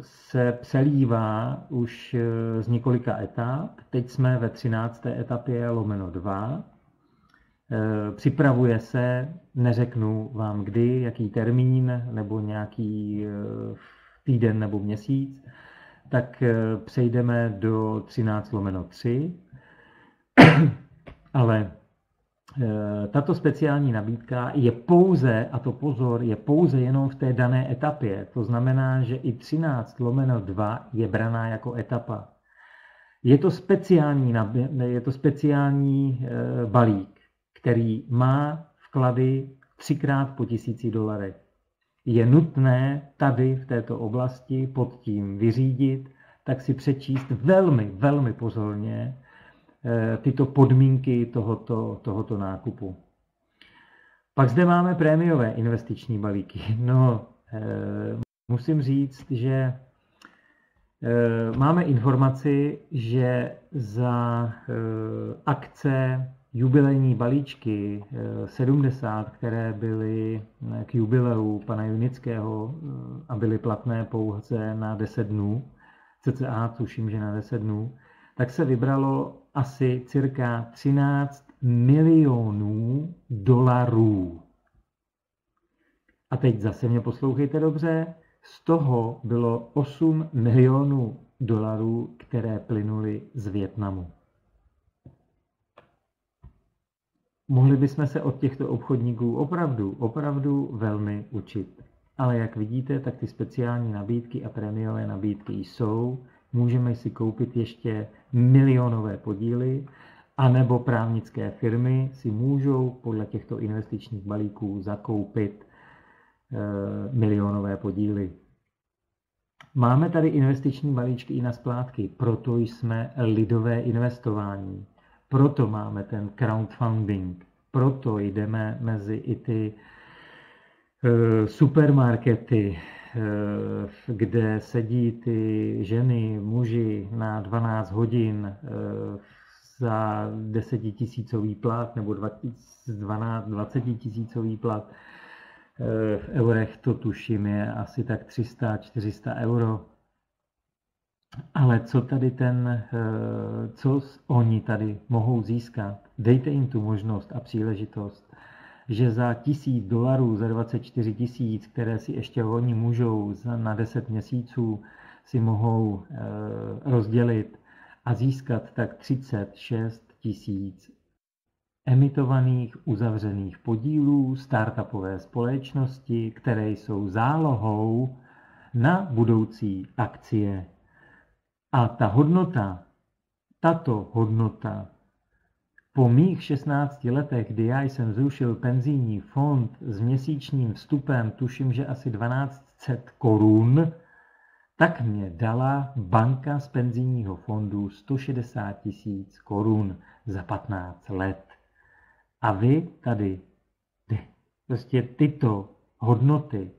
se přelívá už z několika etap. Teď jsme ve třinácté etapě lomeno dva. Připravuje se, neřeknu vám kdy, jaký termín, nebo nějaký týden nebo měsíc, tak přejdeme do třináct lomeno tři. Ale tato speciální nabídka je pouze, a to pozor, je pouze jenom v té dané etapě. To znamená, že i třináct lomeno dva je braná jako etapa. Je to speciální, je to speciální balík, který má vklady třikrát po tisíci dolarech. Je nutné tady v této oblasti pod tím vyřídit, tak si přečíst velmi, velmi pozorně tyto podmínky tohoto, tohoto nákupu. Pak zde máme prémiové investiční balíky. No, musím říct, že máme informaci, že za akce jubilejní balíčky sedmdesát, které byly k jubileu pana Junického a byly platné pouze na deset dnů, cca tuším, že na deset dnů, tak se vybralo asi cirka třináct milionů dolarů. A teď zase mě poslouchejte dobře, z toho bylo osm milionů dolarů, které plynuly z Vietnamu. Mohli bychom se od těchto obchodníků opravdu, opravdu velmi učit. Ale jak vidíte, tak ty speciální nabídky a prémiové nabídky jsou. Můžeme si koupit ještě milionové podíly, anebo právnické firmy si můžou podle těchto investičních balíků zakoupit e, milionové podíly. Máme tady investiční balíčky i na splátky, proto jsme lidové investování. Proto máme ten crowdfunding, proto jdeme mezi i ty e, supermarkety, kde sedí ty ženy, muži na dvanáct hodin za desetitisícový plat nebo dvacetitisícový plat. V eurech to tuším je asi tak tři sta až čtyři sta euro. Ale co tady ten, co oni tady mohou získat? Dejte jim tu možnost a příležitost, že za tisíc dolarů, za dvacet čtyři tisíc, které si ještě oni můžou na deset měsíců, si mohou e, rozdělit a získat tak třicet šest tisíc emitovaných, uzavřených podílů startupové společnosti, které jsou zálohou na budoucí akcie. A ta hodnota, tato hodnota, po mých šestnácti letech, kdy já jsem zrušil penzijní fond s měsíčním vstupem, tuším, že asi tisíc dvě stě korun, tak mě dala banka z penzijního fondu sto šedesát tisíc korun za patnáct let. A vy tady, prostě tyto hodnoty,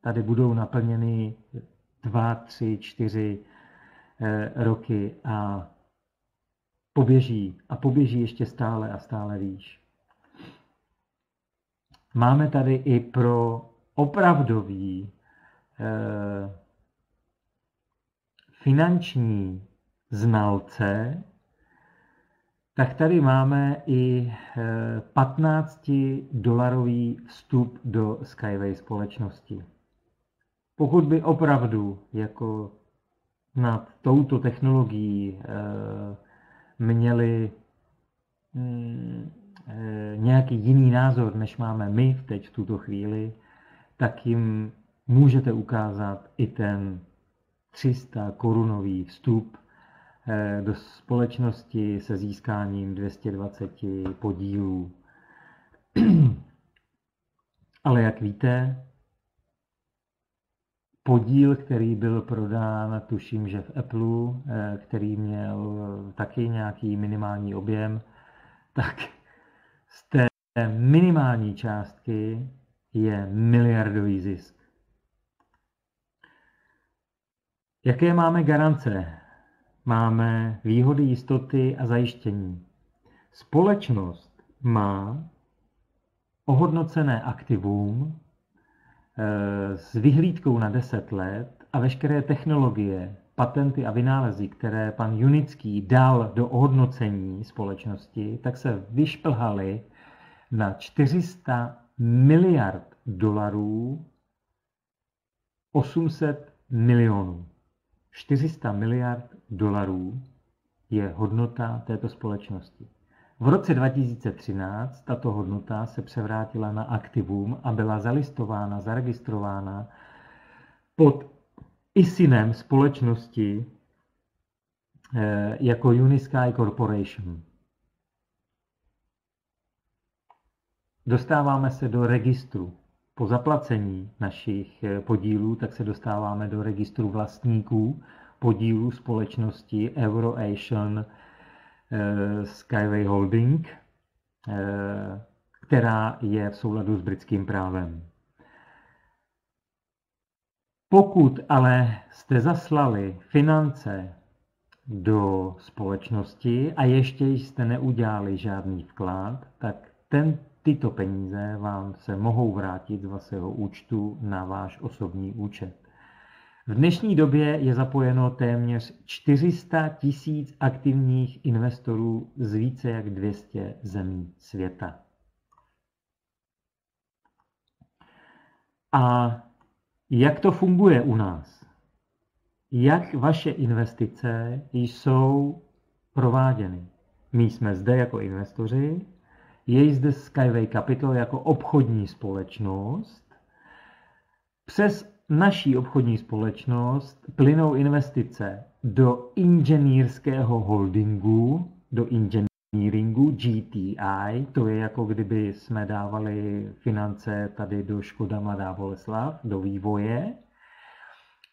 tady budou naplněny dva, tři, čtyři eh, roky a poběží a poběží ještě stále a stále výš. Máme tady i pro opravdový eh, finanční znalce, tak tady máme i eh, patnáctidolarový vstup do Skyway společnosti. Pokud by opravdu jako nad touto technologií eh, měli mm, e, nějaký jiný názor, než máme my teď v tuto chvíli, tak jim můžete ukázat i ten tři sta korunový vstup e, do společnosti se získáním dvě stě dvacet podílů. Ale jak víte, podíl, který byl prodán, tuším, že v Appleu, který měl taky nějaký minimální objem, tak z té minimální částky je miliardový zisk. Jaké máme garance? Máme výhody, jistoty a zajištění. Společnost má ohodnocené aktivum s vyhlídkou na deset let a veškeré technologie, patenty a vynálezy, které pan Junický dal do ohodnocení společnosti, tak se vyšplhaly na čtyři sta miliard dolarů, osm set milionů. čtyři sta miliard dolarů je hodnota této společnosti. V roce dva tisíce třináct tato hodnota se převrátila na aktivum a byla zalistována, zaregistrována pod I S I Nem společnosti jako Unisky Corporation. Dostáváme se do registru. Po zaplacení našich podílů, tak se dostáváme do registru vlastníků podílů společnosti Euroasian Skyway Holding, která je v souladu s britským právem. Pokud ale jste zaslali finance do společnosti a ještě jste neudělali žádný vklad, tak ten tyto peníze vám se mohou vrátit z vašeho účtu na váš osobní účet. V dnešní době je zapojeno téměř čtyři sta tisíc aktivních investorů z více jak dvou set zemí světa. A jak to funguje u nás? Jak vaše investice jsou prováděny? My jsme zde jako investoři, je zde Skyway Capital jako obchodní společnost. Přes naší obchodní společnost plynou investice do inženýrského holdingu, do inženýringu G T I, to je jako kdyby jsme dávali finance tady do Škoda Mladá Boleslav, do vývoje.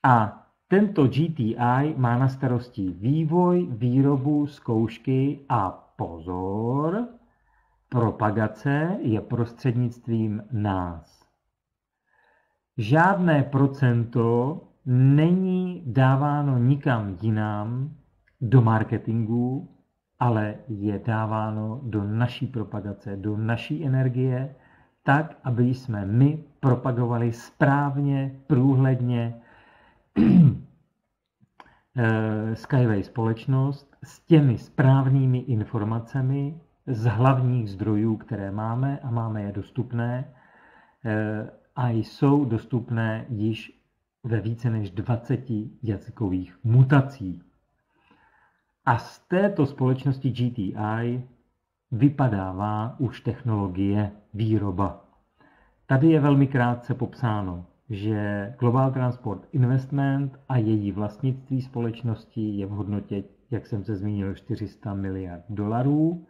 A tento G T I má na starosti vývoj, výrobu, zkoušky a pozor, propagace je prostřednictvím nás. Žádné procento není dáváno nikam jinam do marketingu, ale je dáváno do naší propagace, do naší energie, tak, aby jsme my propagovali správně, průhledně Skyway společnost s těmi správnými informacemi, z hlavních zdrojů, které máme, a máme je dostupné a jsou dostupné již ve více než dvaceti jazykových mutacích. A z této společnosti G T I vypadává už technologie výroba. Tady je velmi krátce popsáno, že Global Transport Investment a její vlastnictví společnosti je v hodnotě, jak jsem se zmínil, čtyři sta miliard dolarů.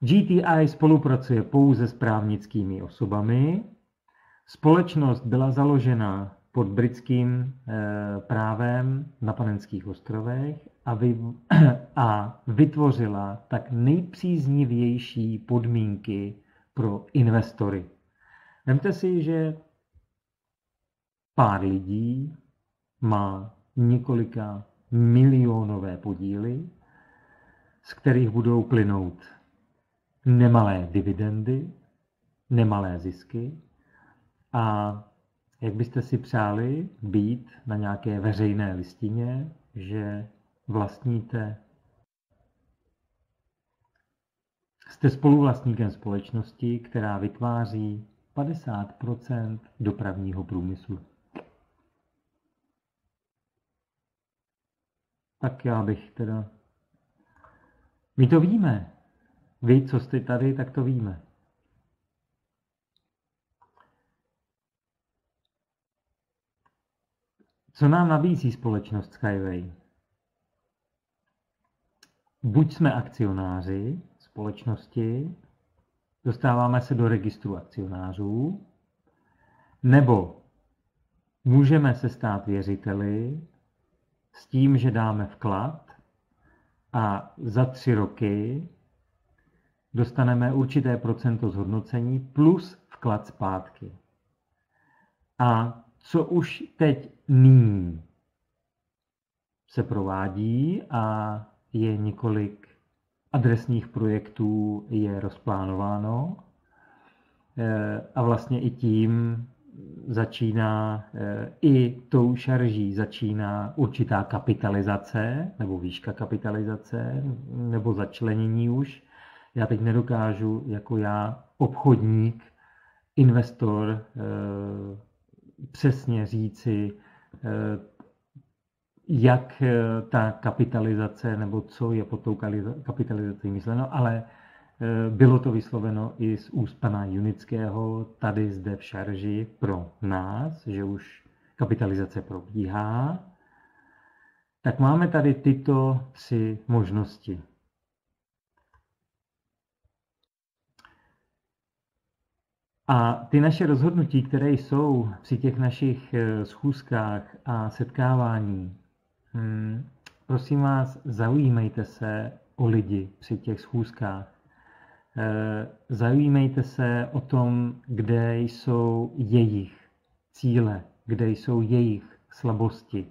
G T I spolupracuje pouze s právnickými osobami. Společnost byla založena pod britským právem na Panenských ostrovech a vytvořila tak nejpříznivější podmínky pro investory. Vemte si, že pár lidí má několika milionové podíly, z kterých budou plynout nemalé dividendy, nemalé zisky, a jak byste si přáli být na nějaké veřejné listině, že vlastníte, jste spoluvlastníkem společnosti, která vytváří padesát procent dopravního průmyslu. Tak já bych teda... My to víme. Vy, co jste tady, tak to víme. Co nám nabízí společnost Skyway? Buď jsme akcionáři společnosti, dostáváme se do registru akcionářů, nebo můžeme se stát věřiteli s tím, že dáme vklad a za tři roky dostaneme určité procento zhodnocení plus vklad zpátky. A co už teď nyní se provádí a je několik adresných projektů, je rozplánováno a vlastně i tím začíná, i tou šarží začíná určitá kapitalizace nebo výška kapitalizace nebo začlenění už. Já teď nedokážu, jako já, obchodník, investor, přesně říci, jak ta kapitalizace, nebo co je pod tou kapitalizací myšleno, ale Bylo to vysloveno i z úst pana Junického tady zde v Šarži pro nás, že už kapitalizace probíhá. Tak máme tady tyto tři možnosti. A ty naše rozhodnutí, které jsou při těch našich schůzkách a setkávání, hmm, prosím vás, zaujímejte se o lidi při těch schůzkách. Zajímejte se o tom, kde jsou jejich cíle, kde jsou jejich slabosti,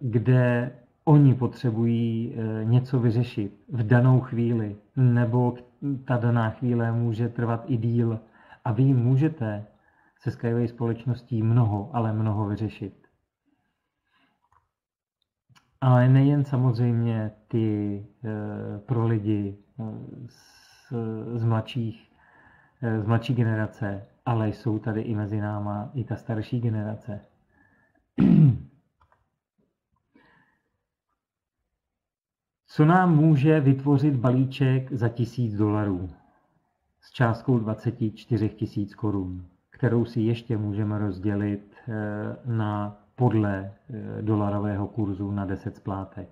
kde oni potřebují něco vyřešit v danou chvíli, nebo ta daná chvíle může trvat i díl a vy můžete se Skyway společností mnoho, ale mnoho vyřešit. Ale nejen samozřejmě ty pro lidi z, z, mladších, z mladší generace, ale jsou tady i mezi náma i ta starší generace. Co nám může vytvořit balíček za tisíc dolarů s částkou dvacet čtyři tisíc korun, kterou si ještě můžeme rozdělit na podle dolarového kurzu na deset splátek.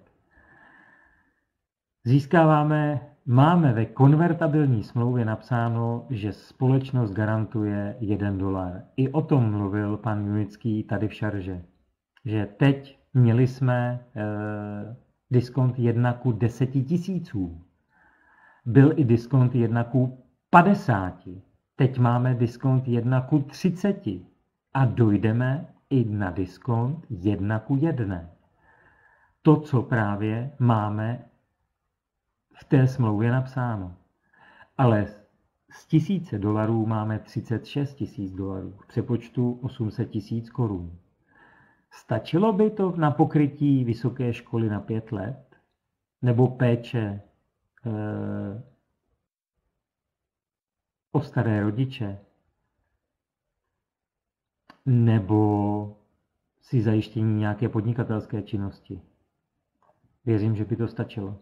Získáváme, máme ve konvertabilní smlouvě napsáno, že společnost garantuje jeden dolar. I o tom mluvil pan Junický tady v Šarži, že teď měli jsme eh, diskont jedna ku deseti tisícům. Byl i diskont jedna ku padesáti. Teď máme diskont jedna ku třiceti. A dojdeme i na diskont jedna ku jedné. To, co právě máme v té smlouvě napsáno. Ale z tisíce dolarů máme třicet šest tisíc dolarů, v přepočtu osm set tisíc korun. Stačilo by to na pokrytí vysoké školy na pět let, nebo péče eh, o staré rodiče, nebo si zajištění nějaké podnikatelské činnosti. Věřím, že by to stačilo.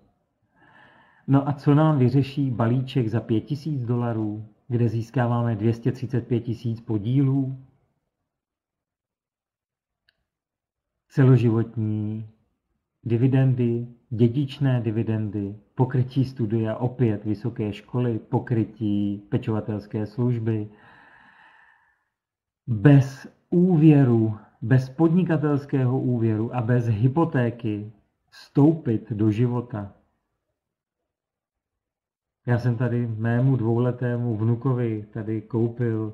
No a co nám vyřeší balíček za pět tisíc dolarů, kde získáváme dvě stě třicet pět tisíc podílů? Celoživotní dividendy, dědičné dividendy, pokrytí studia opět vysoké školy, pokrytí pečovatelské služby, bez úvěru, bez podnikatelského úvěru a bez hypotéky vstoupit do života. Já jsem tady mému dvouletému vnukovi tady koupil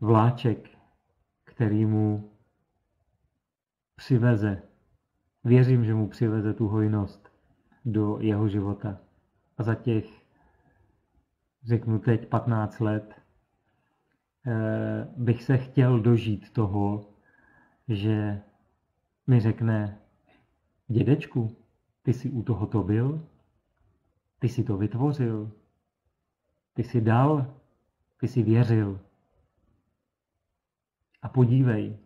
vláček, který mu přiveze. Věřím, že mu přiveze tu hojnost do jeho života. A za těch, řeknu teď, patnáct let, bych se chtěl dožít toho, že mi řekne: dědečku, ty jsi u tohoto byl? Ty jsi to vytvořil, ty jsi dal, ty jsi věřil. A podívej,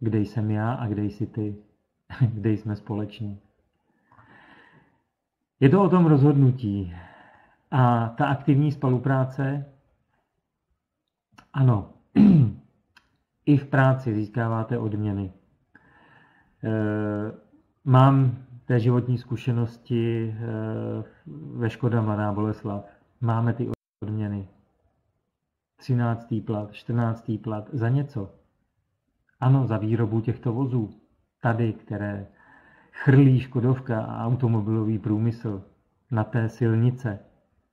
kde jsem já a kde jsi ty, kde jsme společně. Je to o tom rozhodnutí. A ta aktivní spolupráce, ano, i v práci získáváte odměny. Mám té životní zkušenosti ve Škoda Mladá Boleslav. Máme ty odměny. Třináctý plat, čtrnáctý plat, za něco. Ano, za výrobu těchto vozů. Tady, které chrlí Škodovka a automobilový průmysl na té silnice,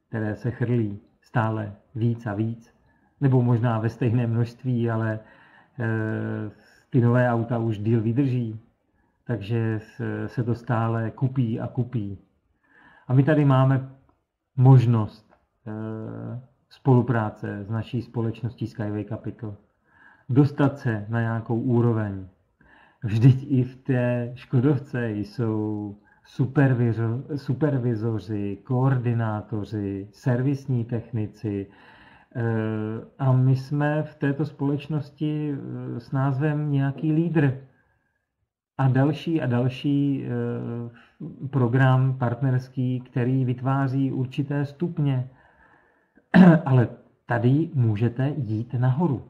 které se chrlí stále víc a víc. Nebo možná ve stejné množství, ale ty nové auta už díl vydrží. Takže se to stále kupí a kupí. A my tady máme možnost spolupráce s naší společností Skyway Capital. Dostat se na nějakou úroveň. Vždyť i v té Škodovce jsou supervizoři, koordinátoři, servisní technici. A my jsme v této společnosti s názvem nějaký lídr. a další a další program partnerský, který vytváří určité stupně. Ale tady můžete jít nahoru.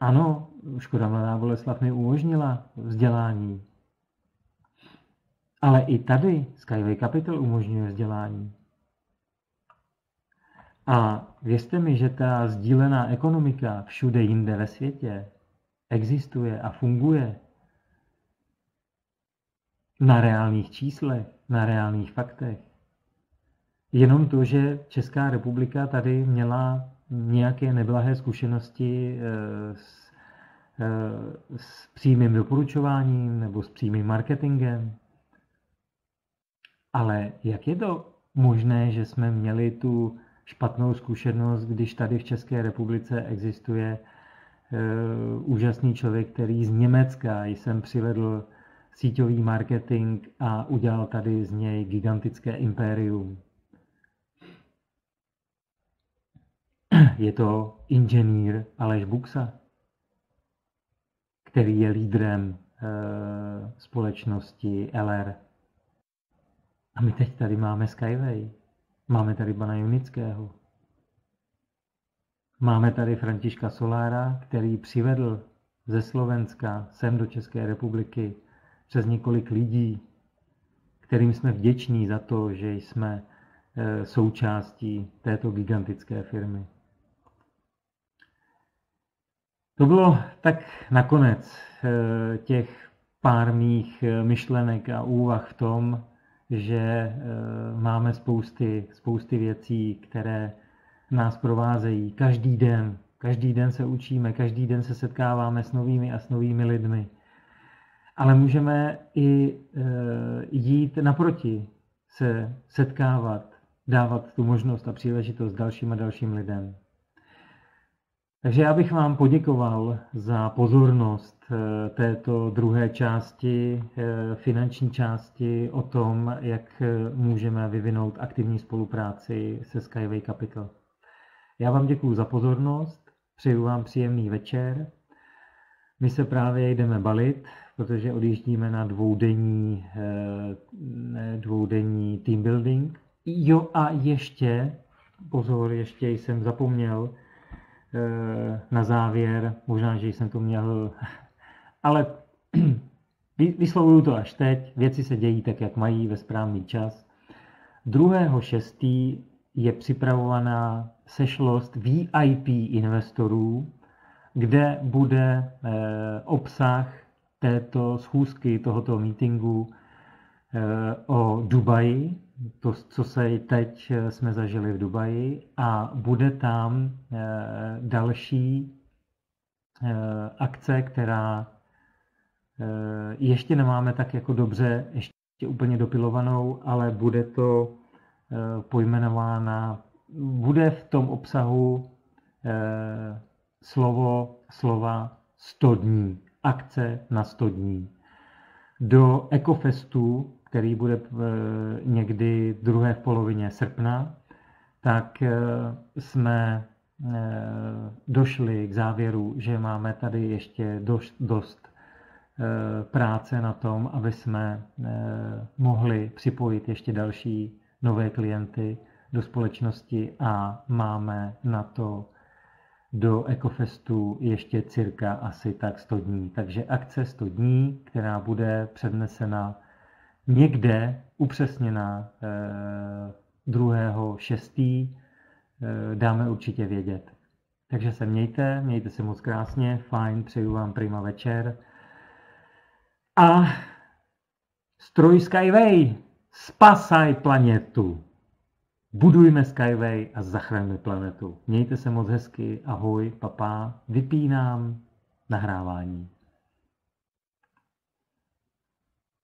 Ano, Škoda Mladá Boleslav mi umožnila vzdělání. Ale i tady Skyway Capital umožňuje vzdělání. A věřte mi, že ta sdílená ekonomika všude jinde ve světě existuje a funguje na reálných číslech, na reálných faktech. Jenom to, že Česká republika tady měla nějaké neblahé zkušenosti s, s přímým doporučováním nebo s přímým marketingem. Ale jak je to možné, že jsme měli tu špatnou zkušenost, když tady v České republice existuje úžasný člověk, který z Německa jsem přivedl síťový marketing a udělal tady z něj gigantické impérium. Je to inženýr Aleš Buksa, který je lídrem společnosti el er. A my teď tady máme Skyway, máme tady pana Junického, máme tady Františka Solára, který přivedl ze Slovenska sem do České republiky přes několik lidí, kterým jsme vděční za to, že jsme součástí této gigantické firmy. To bylo tak nakonec těch pár mých myšlenek a úvah v tom, že máme spousty, spousty věcí, které nás provázejí každý den. Každý den se učíme, každý den se setkáváme s novými a s novými lidmi. Ale můžeme i jít naproti, se setkávat, dávat tu možnost a příležitost dalším a dalším lidem. Takže já bych vám poděkoval za pozornost této druhé části, finanční části o tom, jak můžeme vyvinout aktivní spolupráci se Skyway Capital. Já vám děkuju za pozornost, přeju vám příjemný večer. My se právě jdeme balit, protože odjíždíme na dvoudenní, dvoudenní team building. Jo a ještě, pozor, ještě jsem zapomněl, na závěr, možná, že jsem to měl, ale vyslovuju to až teď, věci se dějí tak, jak mají, ve správný čas. druhého šestého je připravovaná sešlost vé í pé investorů, kde bude obsah této schůzky, tohoto meetingu o Dubaji, to, co se teď jsme zažili v Dubaji, a bude tam další akce, která ještě nemáme tak jako dobře, ještě úplně dopilovanou, ale bude to pojmenována, bude v tom obsahu slovo, slova sto dní, akce na sto dní. Do Ecofestu, který bude někdy druhé v polovině srpna, tak jsme došli k závěru, že máme tady ještě dost, dost práce na tom, aby jsme mohli připojit ještě další nové klienty do společnosti, a máme na to do Ecofestu ještě cirka asi tak sto dní. Takže akce sto dní, která bude přednesena někde, upřesněná druhého šestého dáme určitě vědět. Takže se mějte, mějte se moc krásně, fajn, přeju vám prima večer. A stroj Skyway, spasaj planetu. Budujme Skyway a zachraňme planetu. Mějte se moc hezky, ahoj, papá, vypínám nahrávání.